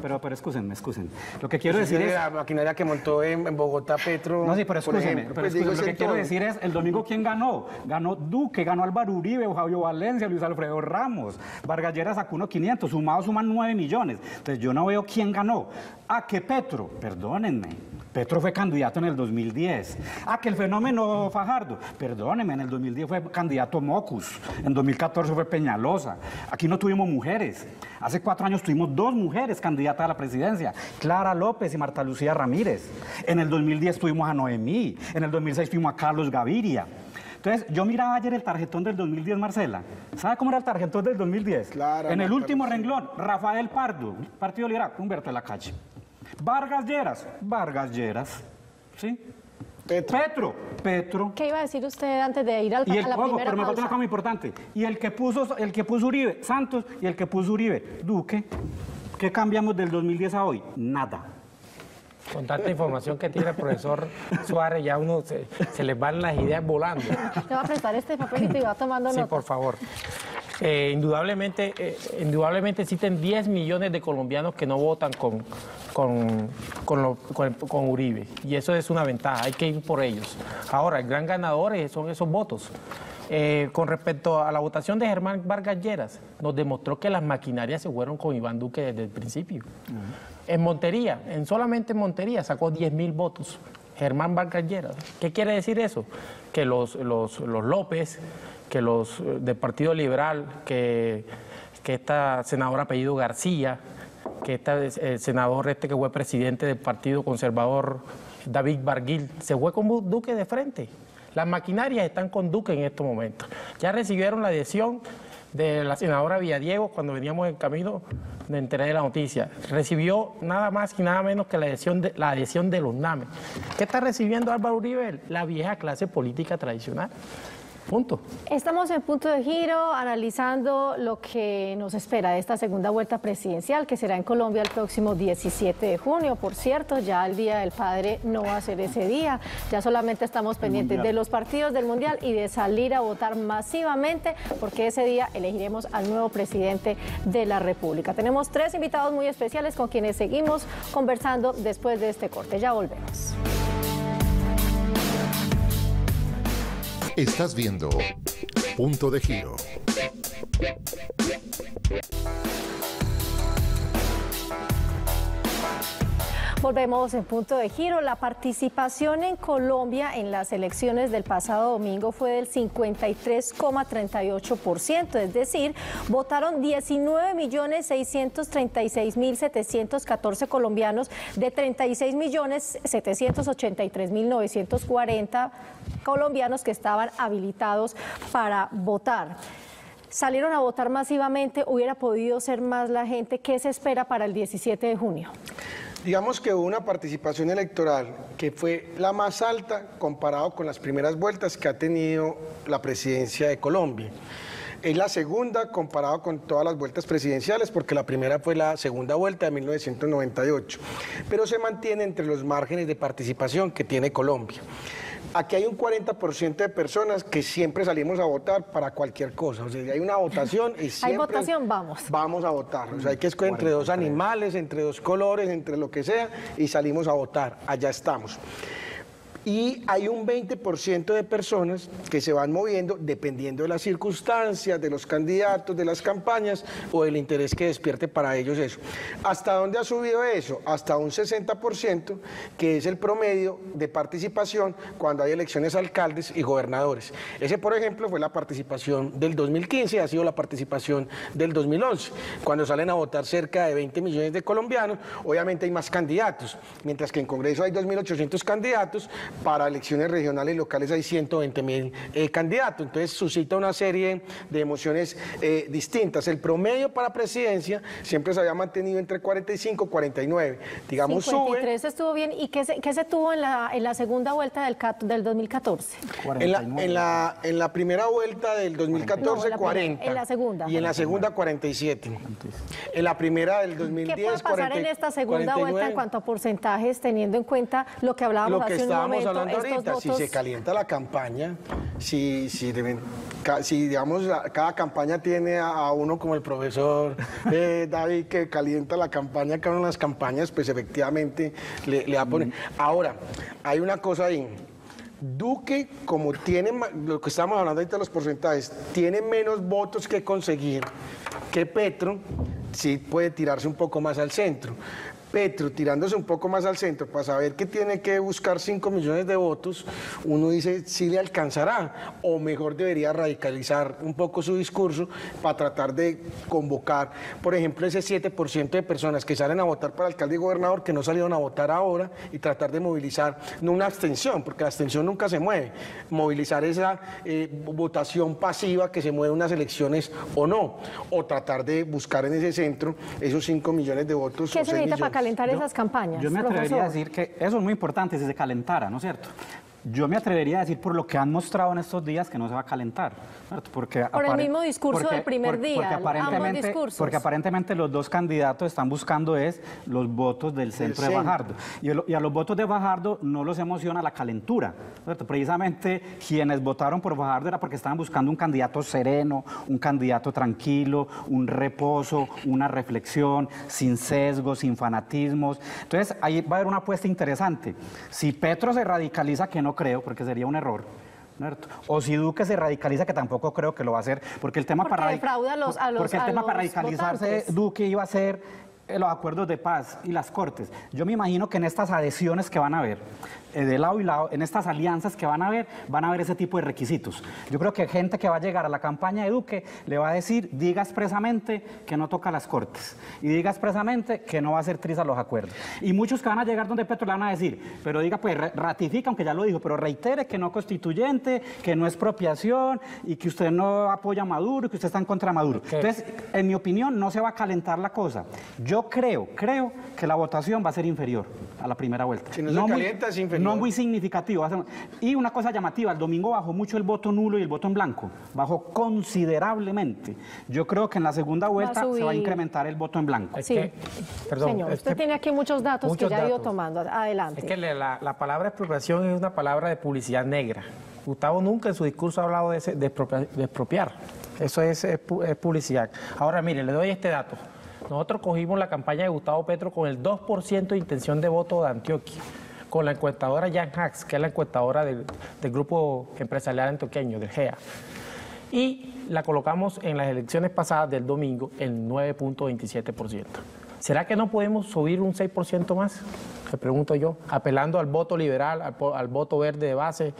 Pero excúsenme, excúsenme. Lo que quiero decir es... La maquinaria que montó en Bogotá Petro... No, sí, pero excúsenme. Lo que quiero decir es, el domingo, ¿quién ganó? Ganó Duque, ganó Álvaro Uribe, Javier Valencia, Luis Alfredo Ramos, Vargas Lleras sacó unos quinientos, sumados suman nueve millones. Entonces yo no veo quién ganó. Ah, que Petro, perdónenme, Petro fue candidato en el dos mil diez. Ah, que el fenómeno Fajardo, perdónenme, en el dos mil diez fue candidato Mockus, en dos mil catorce fue Peñalosa. Aquí no tuvimos mujeres. Hace cuatro años tuvimos dos mujeres candidatas a la presidencia, Clara López y Marta Lucía Ramírez. En el dos mil diez tuvimos a Noemí, en el dos mil seis tuvimos a Carlos Gaviria. Entonces, yo miraba ayer el tarjetón del dos mil diez, Marcela. ¿Sabe cómo era el tarjetón del dos mil diez? Claro. En el último renglón, Rafael Pardo, Partido Liberal, Humberto de la Calle. Vargas Lleras, Vargas Lleras, ¿sí? Petro. Petro, Petro. ¿Qué iba a decir usted antes de ir al, y el, a la ojo, primera pero me falta una cosa muy importante. Y el que puso, el que puso Uribe, Santos, y el que puso Uribe, Duque. ¿Qué cambiamos del dos mil diez a hoy? Nada. Con tanta información que tiene el profesor Suárez, ya uno se, se les van las ideas volando. Te va a prestar este papel y te va tomando nota. Sí, por favor. Eh, indudablemente, eh, indudablemente existen diez millones de colombianos que no votan con, con, con, lo, con, con Uribe. Y eso es una ventaja, hay que ir por ellos. Ahora, el gran ganador son esos votos. Eh, con respecto a la votación de Germán Vargas Lleras, nos demostró que las maquinarias se fueron con Iván Duque desde el principio. Uh-huh. En Montería, en solamente Montería, sacó diez mil votos Germán Vargas Lleras. ¿Qué quiere decir eso? Que los, los, los López, que los del Partido Liberal, que, que esta senadora apellido García, que esta, el senador este que fue presidente del Partido Conservador, David Barguil, se fue con Duque de frente. Las maquinarias están con Duque en estos momentos. Ya recibieron la adhesión de la senadora Villadiego cuando veníamos en camino, me enteré de la noticia. Recibió nada más y nada menos que la adhesión de, la adhesión de los NAME. ¿Qué está recibiendo Álvaro Uribe? La vieja clase política tradicional. Punto. Estamos en Punto de Giro analizando lo que nos espera de esta segunda vuelta presidencial que será en Colombia el próximo diecisiete de junio. Por cierto, ya el Día del Padre no va a ser ese día. Ya solamente estamos pendientes de los partidos del Mundial y de salir a votar masivamente porque ese día elegiremos al nuevo presidente de la República. Tenemos tres invitados muy especiales con quienes seguimos conversando después de este corte. Ya volvemos. Estás viendo Punto de Giro. Volvemos en Punto de Giro. La participación en Colombia en las elecciones del pasado domingo fue del cincuenta y tres coma treinta y ocho por ciento, es decir, votaron diecinueve millones seiscientos treinta y seis mil setecientos catorce colombianos de treinta y seis millones setecientos ochenta y tres mil novecientos cuarenta colombianos que estaban habilitados para votar. Salieron a votar masivamente, hubiera podido ser más la gente. ¿Qué se espera para el diecisiete de junio? Digamos que hubo una participación electoral que fue la más alta comparado con las primeras vueltas que ha tenido la presidencia de Colombia. Es la segunda comparado con todas las vueltas presidenciales porque la primera fue la segunda vuelta de mil novecientos noventa y ocho, pero se mantiene entre los márgenes de participación que tiene Colombia. Aquí hay un cuarenta por ciento de personas que siempre salimos a votar para cualquier cosa. O sea, hay una votación y siempre... Hay votación, vamos. Vamos a votar. O sea, hay que escoger entre dos animales, entre dos colores, entre lo que sea, y salimos a votar. Allá estamos. Y hay un veinte por ciento de personas que se van moviendo dependiendo de las circunstancias, de los candidatos, de las campañas o del interés que despierte para ellos eso. ¿Hasta dónde ha subido eso? Hasta un sesenta por ciento, que es el promedio de participación cuando hay elecciones a alcaldes y gobernadores. Ese, por ejemplo, fue la participación del dos mil quince, ha sido la participación del dos mil once, cuando salen a votar cerca de veinte millones de colombianos. Obviamente hay más candidatos, mientras que en Congreso hay dos mil ochocientos candidatos. Para elecciones regionales y locales hay ciento veinte mil eh, candidatos, entonces suscita una serie de emociones eh, distintas. El promedio para presidencia siempre se había mantenido entre cuarenta y cinco y cuarenta y nueve, digamos cincuenta y tres sube. Estuvo bien. ¿Y qué se, qué se tuvo en la, en la segunda vuelta del, del dos mil catorce? En la, en, la, en la primera vuelta del dos mil catorce, no, cuarenta. En la segunda. Y en la segunda, cuarenta y siete. En la primera del dos mil diez, ¿qué puede pasar cuarenta, en esta segunda cuarenta y nueve? Vuelta en cuanto a porcentajes, teniendo en cuenta lo que hablábamos lo que hace un momento? estos, hablando estos ahorita, votos... si se calienta la campaña, si, si, si digamos, cada campaña tiene a uno como el profesor eh, David, que calienta la campaña, que en las campañas, pues efectivamente le, le va a poner. Ahora, hay una cosa ahí. Duque, como tiene, lo que estamos hablando ahorita de los porcentajes, tiene menos votos que conseguir que Petro, sí puede tirarse un poco más al centro. Petro tirándose un poco más al centro para saber que tiene que buscar cinco millones de votos, uno dice si le alcanzará, o mejor debería radicalizar un poco su discurso para tratar de convocar, por ejemplo, ese siete por ciento de personas que salen a votar para alcalde y gobernador que no salieron a votar ahora, y tratar de movilizar, no una abstención, porque la abstención nunca se mueve, movilizar esa eh, votación pasiva que se mueve en unas elecciones o no, o tratar de buscar en ese centro esos cinco millones de votos. ¿Qué se necesita para acá? Calentar yo, esas campañas. Yo me atrevería profesor. a decir que eso es muy importante, si se calentara, ¿no es cierto? Yo me atrevería a decir por lo que han mostrado en estos días que no se va a calentar, ¿cierto? Porque por el mismo discurso porque, del primer por, día, porque aparentemente, ambos porque aparentemente los dos candidatos están buscando es los votos del centro, centro. de Fajardo. Y, el, y a los votos de Fajardo no los emociona la calentura, ¿cierto? Precisamente quienes votaron por Fajardo era porque estaban buscando un candidato sereno, un candidato tranquilo, un reposo, una reflexión, sin sesgos, sin fanatismos. Entonces ahí va a haber una apuesta interesante. Si Petro se radicaliza, que no creo, porque sería un error, ¿cierto? O si Duque se radicaliza, que tampoco creo que lo va a hacer, porque el tema, porque para, defrauda a los, a los, porque el a tema los para radicalizarse votantes. Duque iba a ser los acuerdos de paz y las cortes. Yo me imagino que en estas adhesiones que van a haber, de lado y lado, en estas alianzas que van a haber, van a haber ese tipo de requisitos. Yo creo que gente que va a llegar a la campaña de Duque le va a decir, diga expresamente que no toca las cortes, y diga expresamente que no va a hacer trizas los acuerdos. Y muchos que van a llegar donde Petro le van a decir, pero diga, pues ratifica, aunque ya lo dijo, pero reitere que no constituyente, que no expropiación, y que usted no apoya a Maduro, que usted está en contra de Maduro. Okay. Entonces, en mi opinión, no se va a calentar la cosa. Yo creo, creo que la votación va a ser inferior a la primera vuelta. Si no se no calienta, muy, es inferior. No muy significativo. Y una cosa llamativa, el domingo bajó mucho el voto nulo y el voto en blanco. Bajó considerablemente. Yo creo que en la segunda vuelta va se va a incrementar el voto en blanco. Sí. Es que, perdón, señor, es usted que, tiene aquí muchos datos muchos que ya ha ido tomando. Adelante. Es que la, la palabra expropiación es una palabra de publicidad negra. Gustavo nunca en su discurso ha hablado de, ese, de, expropiar, de expropiar. Eso es, es, es publicidad. Ahora, mire, le doy este dato. Nosotros cogimos la campaña de Gustavo Petro con el dos por ciento de intención de voto de Antioquia, con la encuestadora Jan Hacks, que es la encuestadora del, del grupo empresarial antioqueño, del G E A. Y la colocamos en las elecciones pasadas del domingo en nueve punto veintisiete por ciento. ¿Será que no podemos subir un seis por ciento más? Me pregunto yo, apelando al voto liberal, al, al voto verde de base.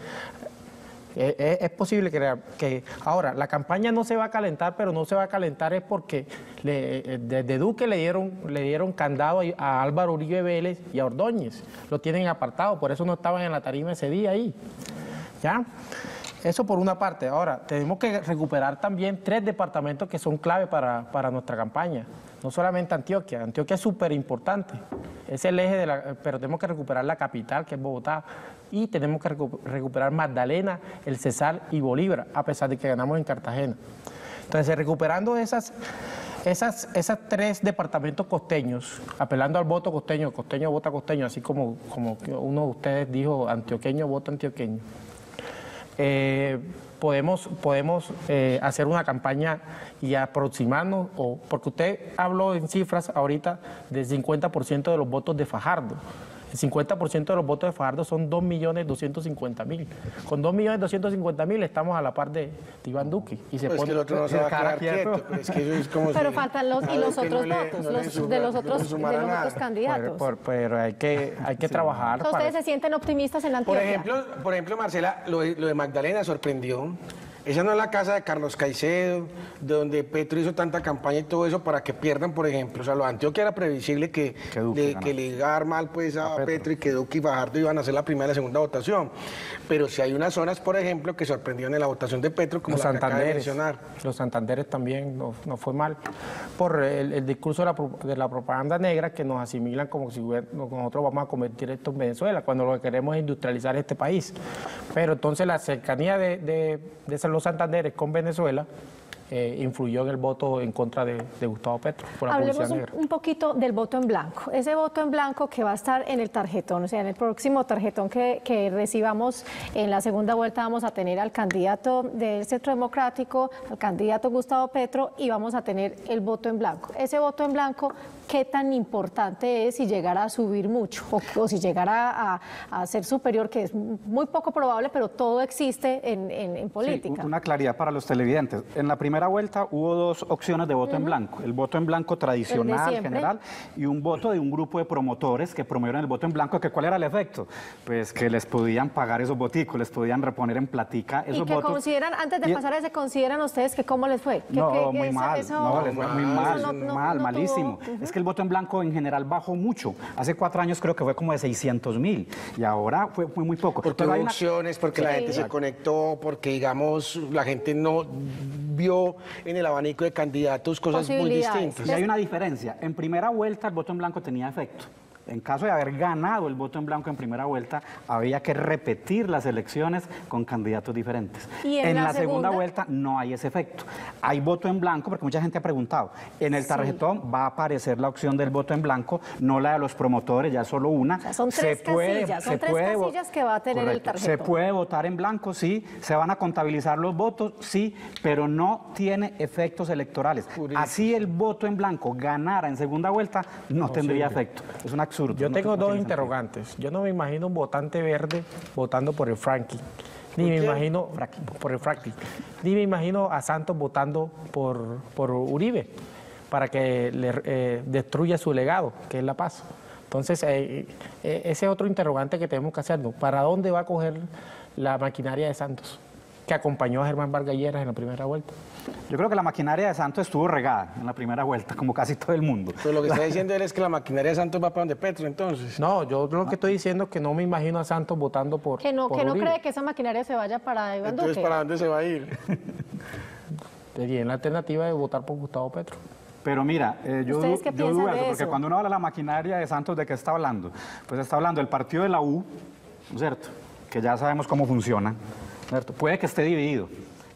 Es, es, es posible que, que... Ahora, la campaña no se va a calentar, pero no se va a calentar es porque le, desde Duque le dieron, le dieron candado a Álvaro Uribe Vélez y a Ordóñez. Lo tienen apartado, por eso no estaban en la tarima ese día ahí. ¿Ya? Eso por una parte. Ahora, tenemos que recuperar también tres departamentos que son clave para, para nuestra campaña. No solamente Antioquia. Antioquia es súper importante. Es el eje de la... Pero tenemos que recuperar la capital, que es Bogotá. Y tenemos que recuperar Magdalena, el Cesar y Bolívar, a pesar de que ganamos en Cartagena. Entonces, recuperando esas, esas, esas tres departamentos costeños, apelando al voto costeño, costeño vota costeño, así como, como uno de ustedes dijo, antioqueño vota antioqueño, eh, podemos, podemos eh, hacer una campaña y aproximarnos, o, porque usted habló en cifras ahorita del cincuenta por ciento de los votos de Fajardo. El cincuenta por ciento de los votos de Fajardo son dos millones doscientos cincuenta mil. Con dos millones doscientos cincuenta mil estamos a la par de Iván Duque. Y se pues pone, es que el otro no se va a quedar quieto. Pero, es que eso es como pero si faltan los, y los otros no votos, no los, suma, de los otros, no de los otros candidatos. Por, por, pero hay que, hay que sí. trabajar. Entonces, para... ¿Ustedes se sienten optimistas en Antioquia? Por ejemplo, por ejemplo Marcela, lo, lo de Magdalena sorprendió. Esa no es la casa de Carlos Caicedo, de donde Petro hizo tanta campaña y todo eso para que pierdan, por ejemplo. O sea, lo de Antioquia era previsible que, que, Duque, de, que le iba a dar mal pues, a, a Petro. Petro y que Duque y Fajardo iban a hacer la primera y la segunda votación. Pero si hay unas zonas, por ejemplo, que sorprendieron en la votación de Petro, como los la Santanderes, que acaba de mencionar. Los Santanderes también no, no fue mal. Por el, el discurso de la, de la propaganda negra que nos asimilan como si nosotros vamos a convertir esto en Venezuela, cuando lo que queremos es industrializar este país. Pero entonces la cercanía de, de, de San los Santanderes con Venezuela eh, influyó en el voto en contra de, de Gustavo Petro por la policía negra. Hablemos un poquito del voto en blanco, ese voto en blanco que va a estar en el tarjetón, o sea, en el próximo tarjetón que, que recibamos en la segunda vuelta vamos a tener al candidato del Centro Democrático, al candidato Gustavo Petro, y vamos a tener el voto en blanco. Ese voto en blanco, ¿qué tan importante es si llegará a subir mucho o, o si llegará a, a ser superior, que es muy poco probable, pero todo existe en, en, en política? Sí, una claridad para los televidentes. En la primera vuelta hubo dos opciones de voto uh-huh. en blanco, el voto en blanco tradicional, general, y un voto de un grupo de promotores que promovieron el voto en blanco, que ¿cuál era el efecto? Pues que les podían pagar esos boticos, les podían reponer en platica esos votos. Y que votos. Consideran, antes de y... pasar a ese, ¿consideran ustedes que cómo les fue? ¿Que, no, que muy eso, mal, eso... no, les fue muy mal, no, no, mal no, no malísimo. Tuvo... Uh-huh. Es que el voto en blanco en general bajó mucho, hace cuatro años creo que fue como de seiscientos mil, y ahora fue, fue muy poco. Porque hubo opciones, porque sí. la gente se conectó, porque digamos, la gente no vio en el abanico de candidatos cosas muy distintas. Y hay una diferencia, en primera vuelta el voto en blanco tenía efecto. En caso de haber ganado el voto en blanco en primera vuelta, había que repetir las elecciones con candidatos diferentes. ¿Y en, en la, la segunda? segunda vuelta no hay ese efecto. Hay voto en blanco, porque mucha gente ha preguntado, en el tarjetón sí. va a aparecer la opción del voto en blanco, no la de los promotores, ya solo una. O sea, son tres se puede, casillas, se son tres puede, casillas que va a tener correcto, el tarjetón. Se puede votar en blanco, sí, se van a contabilizar los votos, sí, pero no tiene efectos electorales. Curioso. Así el voto en blanco ganara en segunda vuelta, no, no tendría sirve. efecto. Es una absurdo. Yo tengo dos interrogantes. Yo no me imagino un votante verde votando por el Frankie. Ni me imagino por el Frankie. Ni me imagino a Santos votando por, por Uribe para que le, eh, destruya su legado, que es la paz. Entonces, eh, eh, ese es otro interrogante que tenemos que hacernos. ¿Para dónde va a coger la maquinaria de Santos, que acompañó a Germán Vargas Lleras en la primera vuelta? Yo creo que la maquinaria de Santos estuvo regada en la primera vuelta, como casi todo el mundo. Pero lo que la... está diciendo él es que la maquinaria de Santos va para donde Petro, entonces. No, yo lo que estoy diciendo es que no me imagino a Santos votando por Que no, por que no cree que esa maquinaria se vaya para Iván Duque. Entonces, ¿para dónde se va a ir? Sería en la alternativa de votar por Gustavo Petro. Pero mira, eh, yo, yo dudo eso, porque cuando uno habla de la maquinaria de Santos, ¿de qué está hablando? Pues está hablando del partido de la U, ¿no es cierto?, que ya sabemos cómo funciona. Puede que esté dividido,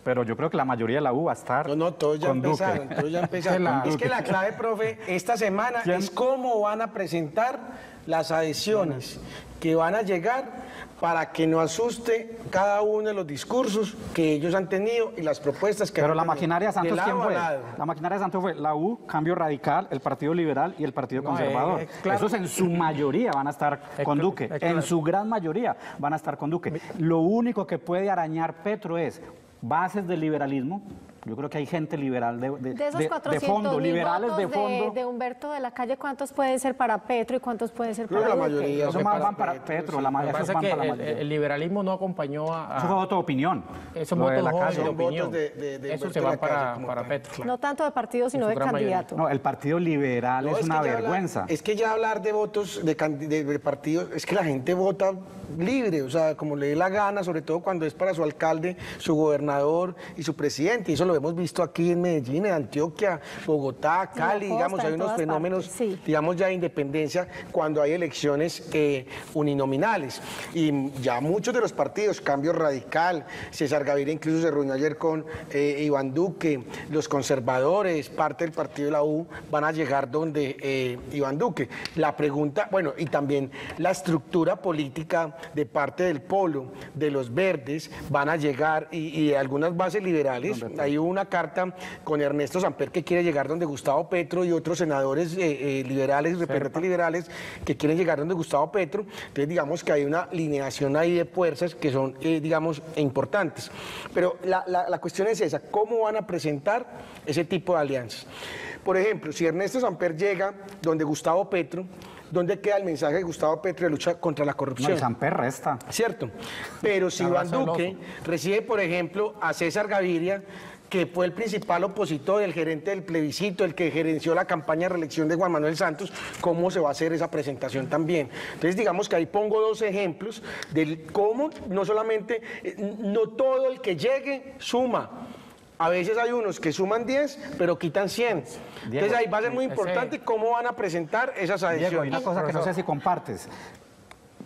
pero yo creo que la mayoría de la U va a estar. No, no, todos ya empezaron, todos ya empezaron. Es que la clave, profe, esta semana ¿Quién? es cómo van a presentar las adhesiones que van a llegar para que no asuste cada uno de los discursos que ellos han tenido y las propuestas que Pero han la tenido. maquinaria de Santos, ¿quién fue? La maquinaria de Santos fue la U, Cambio Radical, el Partido Liberal y el Partido no, Conservador. Es, es claro. Esos en su mayoría van a estar es, con Duque, es, es claro. en su gran mayoría van a estar con Duque. Lo único que puede arañar Petro es bases del liberalismo. Yo creo que hay gente liberal de, de, de, esos cuatrocientos de fondo, liberales de fondo. De, de Humberto de la Calle, ¿cuántos pueden ser para Petro y cuántos pueden ser para la mayoría? Esos más van para Petro, la mayoría van para la mayoría. El liberalismo no acompañó a... Eso fue voto de opinión. Eso fue voto de opinión. Eso se va para Petro. No tanto de partido, sino de candidato. No, el partido liberal es una vergüenza. Es que ya hablar de votos de partidos, es que la gente vota libre, o sea, como le dé la gana, sobre todo cuando es para su alcalde, su gobernador y su presidente, y eso lo hemos visto aquí en Medellín, en Antioquia, Bogotá, Cali, sí, digamos, hay unos fenómenos, partes, sí. digamos, ya de independencia cuando hay elecciones eh, uninominales. Y ya muchos de los partidos, Cambio Radical, César Gaviria incluso se reunió ayer con eh, Iván Duque, los conservadores, parte del partido de la U, van a llegar donde eh, Iván Duque. La pregunta, bueno, y también la estructura política de parte del polo, de los verdes, van a llegar, y, y de algunas bases liberales, hay una carta con Ernesto Samper que quiere llegar donde Gustavo Petro y otros senadores eh, eh, liberales, representantes liberales que quieren llegar donde Gustavo Petro. Entonces digamos que hay una alineación ahí de fuerzas que son, eh, digamos, importantes. Pero la, la, la cuestión es esa, ¿cómo van a presentar ese tipo de alianzas? Por ejemplo, si Ernesto Samper llega donde Gustavo Petro, ¿dónde queda el mensaje de Gustavo Petro de lucha contra la corrupción? No, y Samper resta. Cierto. Pero si Iván Duque recibe, por ejemplo, a César Gaviria, que fue el principal opositor, el gerente del plebiscito, el que gerenció la campaña de reelección de Juan Manuel Santos, ¿cómo se va a hacer esa presentación también? Entonces, digamos que ahí pongo dos ejemplos de cómo no solamente, no todo el que llegue suma. A veces hay unos que suman diez, pero quitan cien. Diego, Entonces ahí va a ser muy importante ese... cómo van a presentar esas adhesiones. Diego, hay una cosa que no sé si compartes.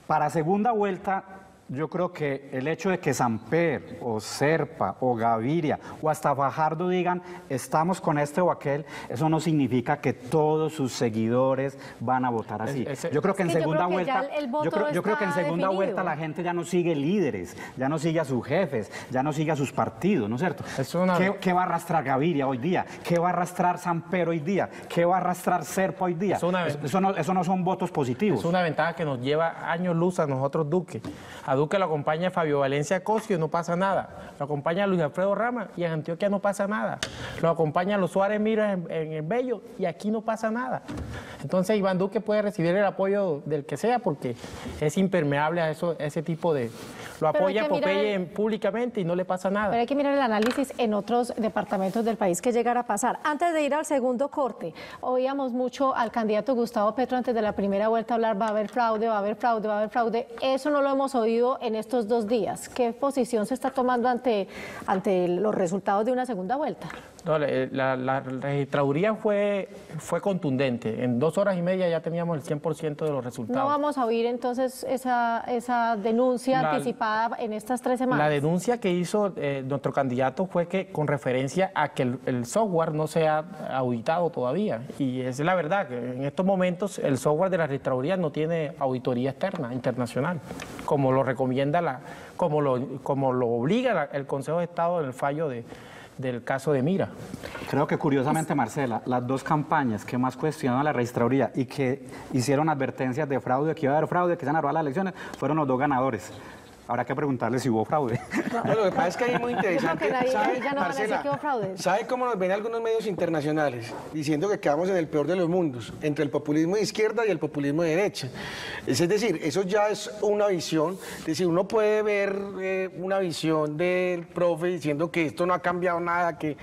Para segunda vuelta... Yo creo que el hecho de que Samper, o Serpa, o Gaviria, o hasta Fajardo digan estamos con este o aquel, eso no significa que todos sus seguidores van a votar así. Es, es, yo creo que en que segunda que vuelta, el, el yo, creo, yo creo que en segunda definido. vuelta la gente ya no sigue líderes, ya no sigue a sus jefes, ya no sigue a sus partidos, ¿no es cierto? Es una... ¿Qué, ¿Qué va a arrastrar Gaviria hoy día? ¿Qué va a arrastrar Samper hoy día? ¿Qué va a arrastrar Serpa hoy día? Es una... es, eso, no, eso no son votos positivos. Es una ventaja que nos lleva años luz a nosotros, Duque. A Duque lo acompaña Fabio Valencia Cosio, no pasa nada. Lo acompaña Luis Alfredo Rama y en Antioquia no pasa nada. Lo acompaña los Suárez Mira en, en el Bello y aquí no pasa nada. Entonces Iván Duque puede recibir el apoyo del que sea porque es impermeable a eso, a ese tipo de... Lo apoya Popeye el... públicamente y no le pasa nada. Pero hay que mirar el análisis en otros departamentos del país que llegara a pasar. Antes de ir al segundo corte, oíamos mucho al candidato Gustavo Petro antes de la primera vuelta hablar, va a haber fraude, va a haber fraude, va a haber fraude. Eso no lo hemos oído en estos dos días. ¿Qué posición se está tomando ante, ante los resultados de una segunda vuelta? No, la, la registraduría fue, fue contundente. En dos horas y media ya teníamos el cien por ciento de los resultados. ¿No vamos a oír entonces esa, esa denuncia la, anticipada en estas tres semanas? La denuncia que hizo eh, nuestro candidato fue que con referencia a que el, el software no se ha auditado todavía. Y es la verdad que en estos momentos el software de la registraduría no tiene auditoría externa, internacional, como lo recomienda, la, como, lo, como lo obliga la, el Consejo de Estado en el fallo de... del caso de Mira. Creo que curiosamente, Marcela, las dos campañas que más cuestionaron a la registraduría y que hicieron advertencias de fraude, que iba a haber fraude, que se han robado las elecciones, fueron los dos ganadores. Habrá que preguntarle si hubo fraude. No, lo que pasa es que ahí es muy interesante. No, ¿sabe, ya no Marcela, ¿sabe cómo nos ven algunos medios internacionales? Diciendo que quedamos en el peor de los mundos, entre el populismo de izquierda y el populismo de derecha. Es decir, eso ya es una visión. Es decir, uno puede ver eh, una visión del profe diciendo que esto no ha cambiado nada, que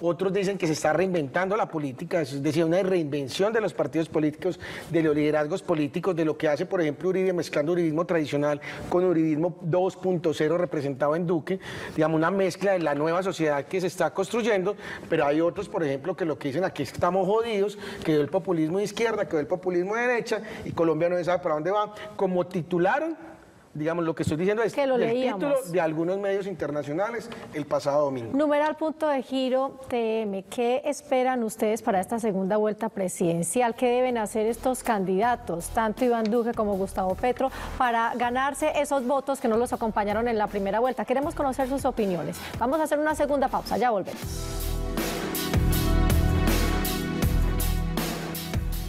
otros dicen que se está reinventando la política. Es decir, una reinvención de los partidos políticos, de los liderazgos políticos, de lo que hace, por ejemplo, Uribe, mezclando uribismo tradicional con uribismo dos punto cero representado en Duque, digamos, una mezcla de la nueva sociedad que se está construyendo, pero hay otros, por ejemplo, que lo que dicen aquí es que estamos jodidos, quedó el populismo de izquierda, quedó el populismo de derecha y Colombia no sabe para dónde va, como titularon. Digamos, lo que estoy diciendo es que lo leíamos. El título de algunos medios internacionales el pasado domingo. Numeral Punto de Giro T M. ¿Qué esperan ustedes para esta segunda vuelta presidencial? ¿Qué deben hacer estos candidatos, tanto Iván Duque como Gustavo Petro, para ganarse esos votos que no los acompañaron en la primera vuelta? Queremos conocer sus opiniones. Vamos a hacer una segunda pausa, ya volvemos.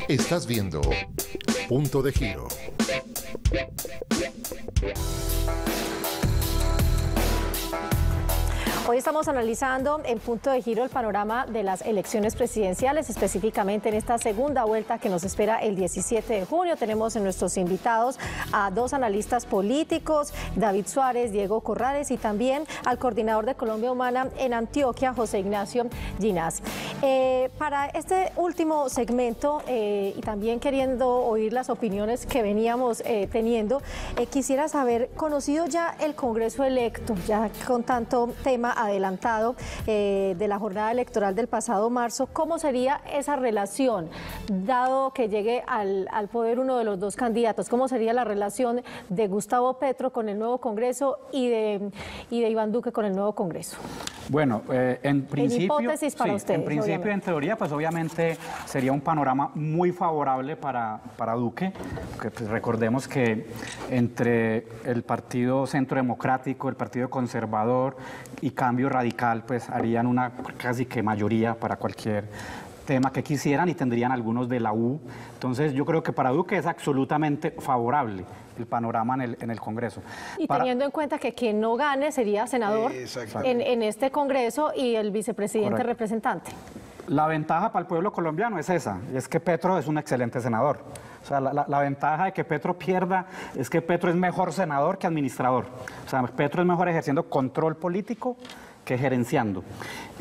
Estás viendo Punto de Giro. Hoy estamos analizando en Punto de Giro el panorama de las elecciones presidenciales, específicamente en esta segunda vuelta que nos espera el diecisiete de junio. Tenemos en nuestros invitados a dos analistas políticos, David Suárez, Diego Corrales, y también al coordinador de Colombia Humana en Antioquia, José Ignacio Ginadas. Eh, para este último segmento, eh, y también queriendo oír las opiniones que veníamos eh, teniendo, eh, quisiera saber, conocido ya el Congreso electo, ya con tanto tema adelantado eh, de la jornada electoral del pasado marzo, ¿cómo sería esa relación, dado que llegue al, al poder uno de los dos candidatos? ¿Cómo sería la relación de Gustavo Petro con el nuevo Congreso y de, y de Iván Duque con el nuevo Congreso? Bueno, eh, en principio, en hipótesis para sí, ustedes, en principio, obviamente. En teoría, pues obviamente sería un panorama muy favorable para, para Duque, porque pues, recordemos que entre el Partido Centro Democrático, el Partido Conservador y Cambio Radical, pues harían una casi que mayoría para cualquier tema que quisieran y tendrían algunos de la U. Entonces yo creo que para Duque es absolutamente favorable el panorama en el, en el Congreso. Y para... teniendo en cuenta que quien no gane sería senador en, en este Congreso y el vicepresidente Correcto. representante. La ventaja para el pueblo colombiano es esa, y es que Petro es un excelente senador. O sea, la, la, la ventaja de que Petro pierda es que Petro es mejor senador que administrador. O sea, Petro es mejor ejerciendo control político que gerenciando.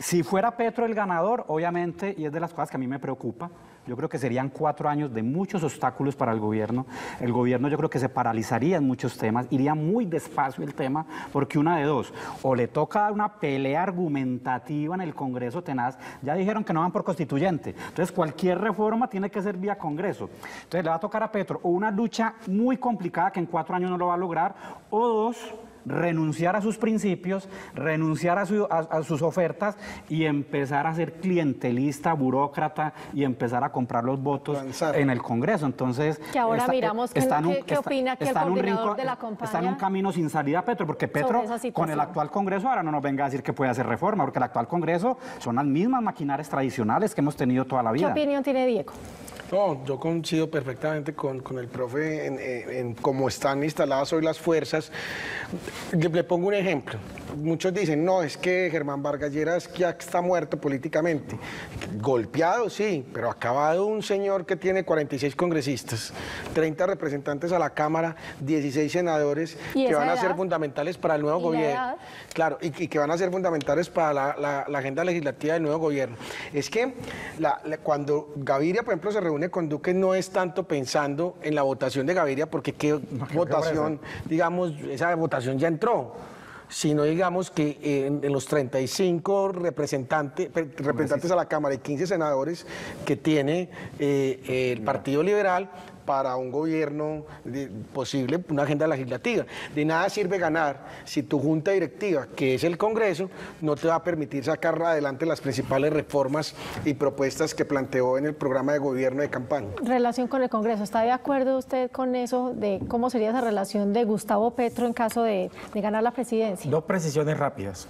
Si fuera Petro el ganador, obviamente, y es de las cosas que a mí me preocupa, Yo creo que serían cuatro años de muchos obstáculos para el gobierno. El gobierno yo creo que se paralizaría en muchos temas, iría muy despacio el tema, porque una de dos, o le toca dar una pelea argumentativa en el Congreso tenaz, ya dijeron que no van por constituyente, entonces cualquier reforma tiene que ser vía Congreso. Entonces le va a tocar a Petro o una lucha muy complicada que en cuatro años no lo va a lograr, o dos, renunciar a sus principios, renunciar a, su, a, a sus ofertas y empezar a ser clientelista, burócrata y empezar a comprar los votos Lanzar. en el Congreso. Entonces, que ahora está, miramos que, está en un, que, está, que opina que está el coordinador rincón, de la compañía está en un camino sin salida, Petro, porque Petro con el actual Congreso ahora no nos venga a decir que puede hacer reforma, porque el actual Congreso son las mismas maquinarias tradicionales que hemos tenido toda la vida. ¿Qué opinión tiene Diego? No, yo coincido perfectamente con, con el profe en, en, en cómo están instaladas hoy las fuerzas. Le, le pongo un ejemplo. Muchos dicen, no, es que Germán Vargas Lleras ya está muerto políticamente. Golpeado, sí, pero acabado un señor que tiene cuarenta y seis congresistas, treinta representantes a la Cámara, dieciséis senadores, que van edad? a ser fundamentales para el nuevo gobierno. Claro, y, y que van a ser fundamentales para la, la, la agenda legislativa del nuevo gobierno. Es que la, la, cuando Gaviria, por ejemplo, se reúne con Duque, no es tanto pensando en la votación de Gaviria, porque qué no, votación, que digamos, esa votación ya entró, sino digamos que en, en los treinta y cinco representantes, representantes a la Cámara y quince senadores que tiene eh, el Partido Liberal para un gobierno de, posible, una agenda legislativa. De nada sirve ganar si tu junta directiva, que es el Congreso, no te va a permitir sacar adelante las principales reformas y propuestas que planteó en el programa de gobierno de campaña. Relación con el Congreso, ¿está de acuerdo usted con eso, de cómo sería esa relación de Gustavo Petro en caso de, de ganar la presidencia? Dos precisiones rápidas.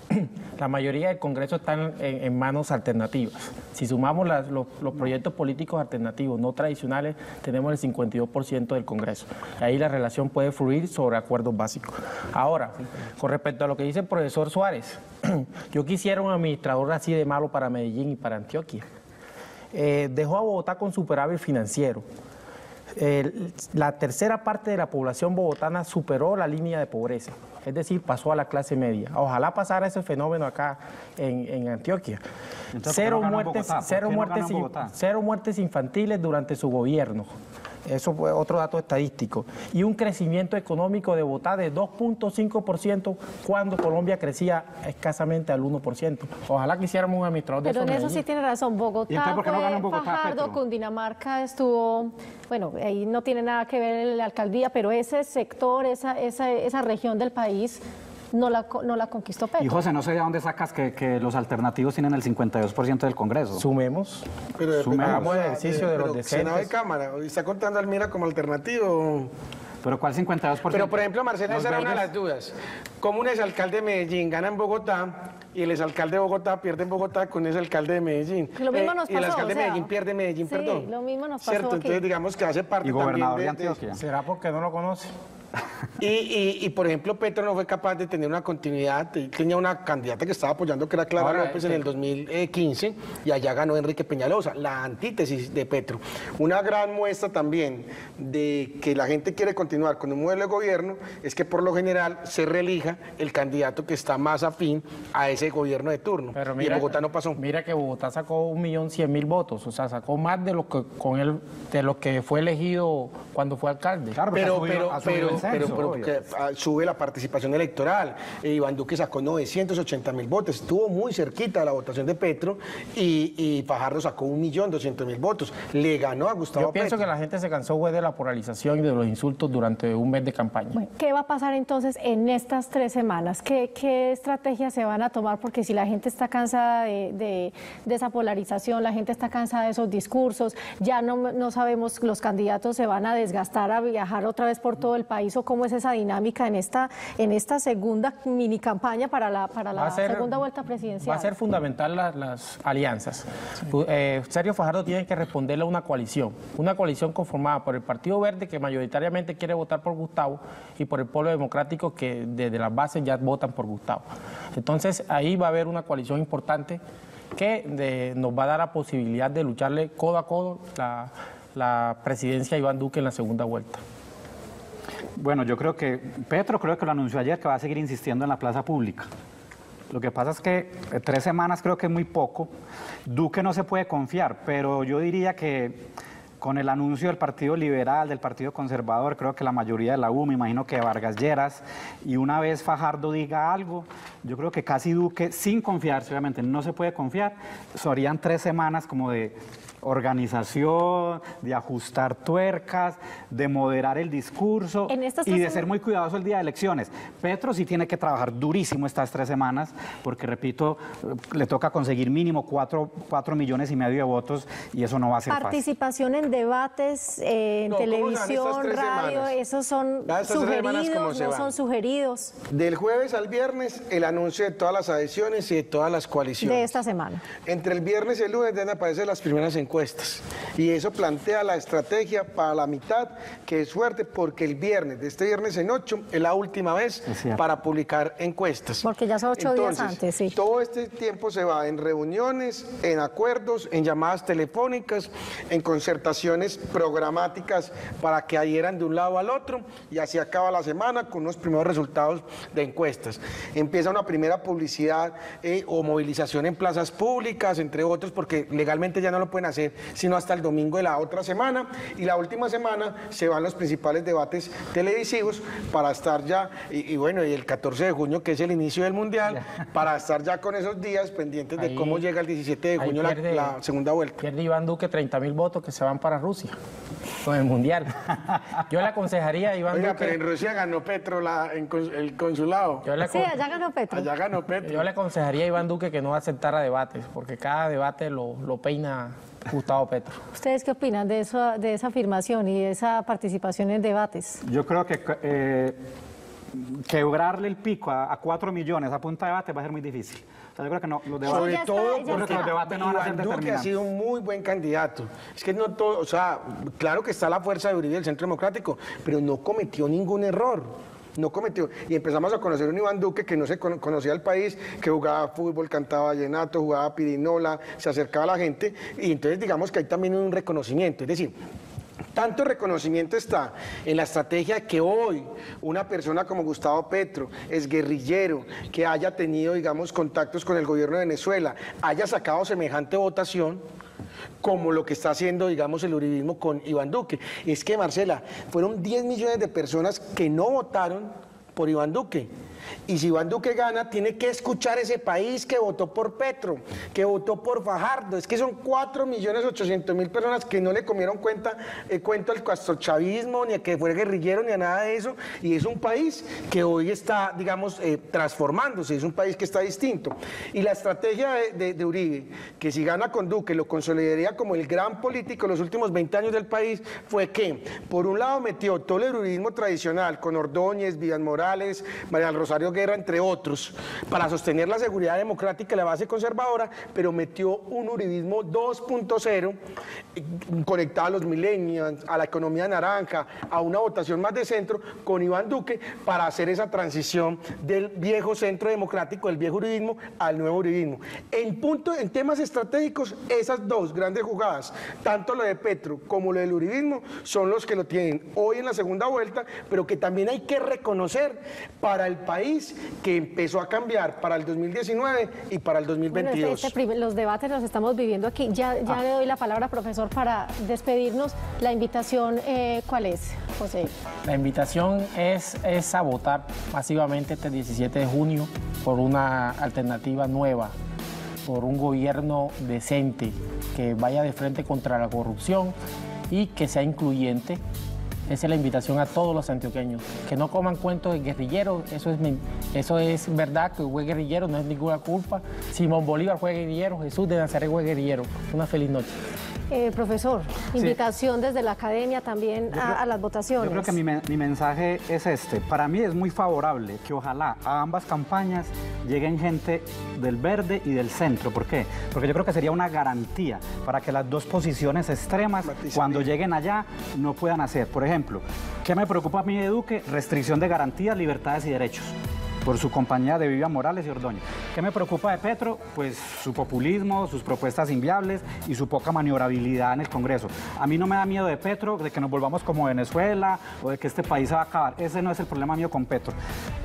La mayoría del Congreso está en, en manos alternativas. Si sumamos las, los, los proyectos políticos alternativos, no tradicionales, tenemos el cincuenta por ciento veintidós por ciento del Congreso. Ahí la relación puede fluir sobre acuerdos básicos. Ahora, con respecto a lo que dice el profesor Suárez, yo quisiera un administrador así de malo para Medellín y para Antioquia. Eh, dejó a Bogotá con superávit financiero. Eh, la tercera parte de la población bogotana superó la línea de pobreza, es decir, pasó a la clase media. Ojalá pasara ese fenómeno acá en, en Antioquia. Entonces, cero, no muertes, cero, no muertes, cero muertes infantiles durante su gobierno. Eso fue otro dato estadístico. Y un crecimiento económico de Bogotá de dos punto cinco por ciento cuando Colombia crecía escasamente al uno por ciento. Ojalá quisiéramos un administrador de eso. Pero en eso sí tiene razón. Bogotá, ¿y entonces por qué no ganó en Bogotá, Fajardo, Petro? Cundinamarca estuvo... Bueno, ahí no tiene nada que ver la alcaldía, pero ese sector, esa, esa, esa región del país... No la, no la conquistó Petro. Y José, no sé de dónde sacas que, que los alternativos tienen el cincuenta y dos por ciento del Congreso. Sumemos. Pero, Sumemos. Hagamos el ejercicio de, de los decentes. Senado y Cámara. ¿Está contando al Mira como alternativo? ¿Pero cuál cincuenta y dos por ciento? Pero, por ejemplo, Marcela, esa era una de las dudas. Como un exalcalde de Medellín gana en Bogotá y el exalcalde de Bogotá pierde en Bogotá con un exalcalde de Medellín. Lo mismo nos pasó, y el alcalde de Medellín pierde en Medellín, perdón. Sí, lo mismo nos pasó. Cierto, entonces digamos que hace parte también de Antioquia. ¿Será porque no lo conoce? Y, y, y, por ejemplo, Petro no fue capaz de tener una continuidad. Tenía una candidata que estaba apoyando, que era Clara Ahora, López, en el dos mil quince, y allá ganó Enrique Peñalosa, la antítesis de Petro. Una gran muestra también de que la gente quiere continuar con un modelo de gobierno es que, por lo general, se reelija el candidato que está más afín a ese gobierno de turno. Pero mira, y en Bogotá no pasó. Mira que Bogotá sacó un millón cien mil votos, o sea, sacó más de lo que, con él, de lo que fue elegido cuando fue alcalde. Claro, pero, pero, asumió, pero, asumió pero, pero porque sube la participación electoral. Eh, Iván Duque sacó novecientos ochenta mil votos, estuvo muy cerquita de la votación de Petro, y, y Fajardo sacó un millón doscientos mil votos, le ganó a Gustavo Petro. Yo pienso Petro. que la gente se cansó güey, de la polarización y de los insultos durante un mes de campaña. Bueno, ¿qué va a pasar entonces en estas tres semanas? ¿Qué, qué estrategias se van a tomar? Porque si la gente está cansada de, de, de esa polarización, la gente está cansada de esos discursos, ya no, no sabemos, los candidatos se van a desgastar a viajar otra vez por todo el país, o cómo es esa dinámica en esta, en esta segunda mini campaña para la, para la ser, segunda vuelta presidencial. Va a ser fundamental la, las alianzas. Sí. Eh, Sergio Fajardo tiene que responderle a una coalición, una coalición conformada por el Partido Verde, que mayoritariamente quiere votar por Gustavo, y por el Polo Democrático, que desde las bases ya votan por Gustavo. Entonces ahí va a haber una coalición importante que de, nos va a dar la posibilidad de lucharle codo a codo la, la presidencia de Iván Duque en la segunda vuelta. Bueno, yo creo que Petro, creo que lo anunció ayer, que va a seguir insistiendo en la plaza pública. Lo que pasa es que tres semanas creo que es muy poco. Duque no se puede confiar, pero yo diría que con el anuncio del Partido Liberal, del Partido Conservador, creo que la mayoría de la U, me imagino que Vargas Lleras, y una vez Fajardo diga algo, yo creo que casi Duque, sin confiarse, obviamente no se puede confiar, serían tres semanas como de organización, de ajustar tuercas, de moderar el discurso y de semanas... ser muy cuidadoso el día de elecciones. Petro sí tiene que trabajar durísimo estas tres semanas, porque repito, le toca conseguir mínimo cuatro, cuatro millones y medio de votos y eso no va a ser Participación fácil. En debates, eh, en no, televisión, radio, semanas? esos son sugeridos, no son sugeridos. Del jueves al viernes el anuncio de todas las adhesiones y de todas las coaliciones. De esta semana. Entre el viernes y el lunes deben aparecer las primeras encuestas. Y eso plantea la estrategia para la mitad, que es fuerte, porque el viernes, de este viernes en ocho, es la última vez para publicar encuestas. Porque ya son ocho Entonces, días antes, sí. Todo este tiempo se va en reuniones, en acuerdos, en llamadas telefónicas, en concertaciones programáticas para que adhieran de un lado al otro, y así acaba la semana con unos primeros resultados de encuestas. Empieza una primera publicidad eh, o movilización en plazas públicas, entre otros, porque legalmente ya no lo pueden hacer, sino hasta el domingo de la otra semana, y la última semana se van los principales debates televisivos para estar ya, y, y bueno, y el catorce de junio, que es el inicio del Mundial, para estar ya con esos días pendientes ahí, de cómo llega el diecisiete de junio pierde, la, la segunda vuelta. Pierde Iván Duque treinta mil votos que se van para Rusia con el Mundial. Yo le aconsejaría a Iván Oiga, Duque... pero en Rusia ganó Petro la, en, el consulado. Yo le, sí, allá ganó Petro. Allá ganó Petro. Yo le aconsejaría a Iván Duque que no aceptara debates, porque cada debate lo, lo peina... Gustavo Petro. ¿Ustedes qué opinan de, eso, de esa afirmación y de esa participación en debates? Yo creo que eh, quebrarle el pico a, a cuatro millones a punta de debate va a ser muy difícil. O sea, yo creo que no, los debates, sobre todo porque los debates no van a ser determinantes. Duque ha sido un muy buen candidato. Es que no todo, o sea, claro que está la fuerza de Uribe del Centro Democrático, pero no cometió ningún error. No cometió, y empezamos a conocer a un Iván Duque que no se cono conocía al país, que jugaba fútbol, cantaba vallenato, jugaba pirinola, se acercaba a la gente, y entonces digamos que hay también un reconocimiento, es decir... Tanto reconocimiento está en la estrategia que hoy una persona como Gustavo Petro, es guerrillero, que haya tenido, digamos, contactos con el gobierno de Venezuela, haya sacado semejante votación, como lo que está haciendo, digamos, el uribismo con Iván Duque. Y es que, Marcela, fueron diez millones de personas que no votaron por Iván Duque. Y si Iván Duque gana, tiene que escuchar ese país que votó por Petro, que votó por Fajardo. Es que son cuatro millones ochocientos mil personas que no le comieron cuenta, eh, cuento al castrochavismo, ni a que fue guerrillero, ni a nada de eso. Y es un país que hoy está, digamos, eh, transformándose, es un país que está distinto. Y la estrategia de, de, de Uribe, que si gana con Duque, lo consolidaría como el gran político de los últimos veinte años del país, fue que, por un lado, metió todo el uribismo tradicional, con Ordóñez, Viviane Morales, María del Rosario Guerra, entre otros, para sostener la seguridad democrática y la base conservadora, pero metió un uribismo dos punto cero conectado a los millennials, a la economía naranja, a una votación más de centro con Iván Duque para hacer esa transición del viejo centro democrático, del viejo uribismo al nuevo uribismo. En, punto, en temas estratégicos, esas dos grandes jugadas, tanto lo de Petro como lo del uribismo, son los que lo tienen hoy en la segunda vuelta, pero que también hay que reconocer para el país que empezó a cambiar para el dos mil diecinueve y para el dos mil veintidós. Bueno, este, este, los debates los estamos viviendo aquí. Ya, ya ah. le doy la palabra, profesor, para despedirnos. La invitación, eh, ¿cuál es, José? La invitación es, es a votar masivamente este diecisiete de junio por una alternativa nueva, por un gobierno decente, que vaya de frente contra la corrupción y que sea incluyente. Esa es la invitación a todos los antioqueños, que no coman cuentos de guerrilleros, eso es, eso es verdad, que fue guerrillero, no es ninguna culpa. Simón Bolívar fue guerrillero, Jesús de Nazaret fue guerrillero. Una feliz noche. Eh, profesor, invitación sí. desde la academia también creo, a, a las votaciones. Yo creo que mi, me, mi mensaje es este, para mí es muy favorable que ojalá a ambas campañas lleguen gente del verde y del centro. ¿Por qué? Porque yo creo que sería una garantía para que las dos posiciones extremas cuando lleguen allá no puedan hacer. Por ejemplo, ¿qué me preocupa a mí de Duque? Restricción de garantías, libertades y derechos por su compañía de Viviane Morales y Ordóñez. ¿Qué me preocupa de Petro? Pues su populismo, sus propuestas inviables y su poca maniobrabilidad en el Congreso. A mí no me da miedo de Petro, de que nos volvamos como Venezuela o de que este país se va a acabar. Ese no es el problema mío con Petro.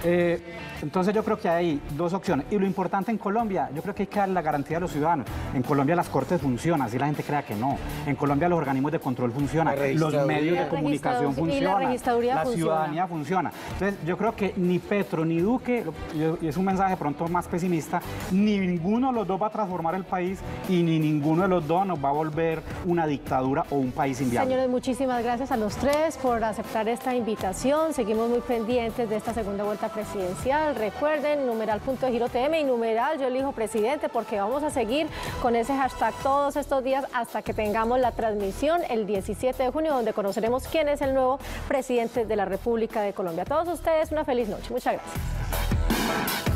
Eh, entonces yo creo que hay dos opciones. Y lo importante en Colombia, yo creo que hay que dar la garantía a los ciudadanos. En Colombia las cortes funcionan, así la gente crea que no. En Colombia los organismos de control funcionan, los medios de comunicación funcionan, la ciudadanía funciona. Entonces yo creo que ni Petro ni Duque, y es un mensaje pronto más pesimista, ni ninguno de los dos va a transformar el país y ni ninguno de los dos nos va a volver una dictadura o un país inviable. Señores, muchísimas gracias a los tres por aceptar esta invitación. Seguimos muy pendientes de esta segunda vuelta presidencial. Recuerden, numeral punto de giro T M y numeral yo elijo presidente, porque vamos a seguir con ese hashtag todos estos días hasta que tengamos la transmisión el diecisiete de junio, donde conoceremos quién es el nuevo presidente de la República de Colombia. A todos ustedes una feliz noche. Muchas gracias.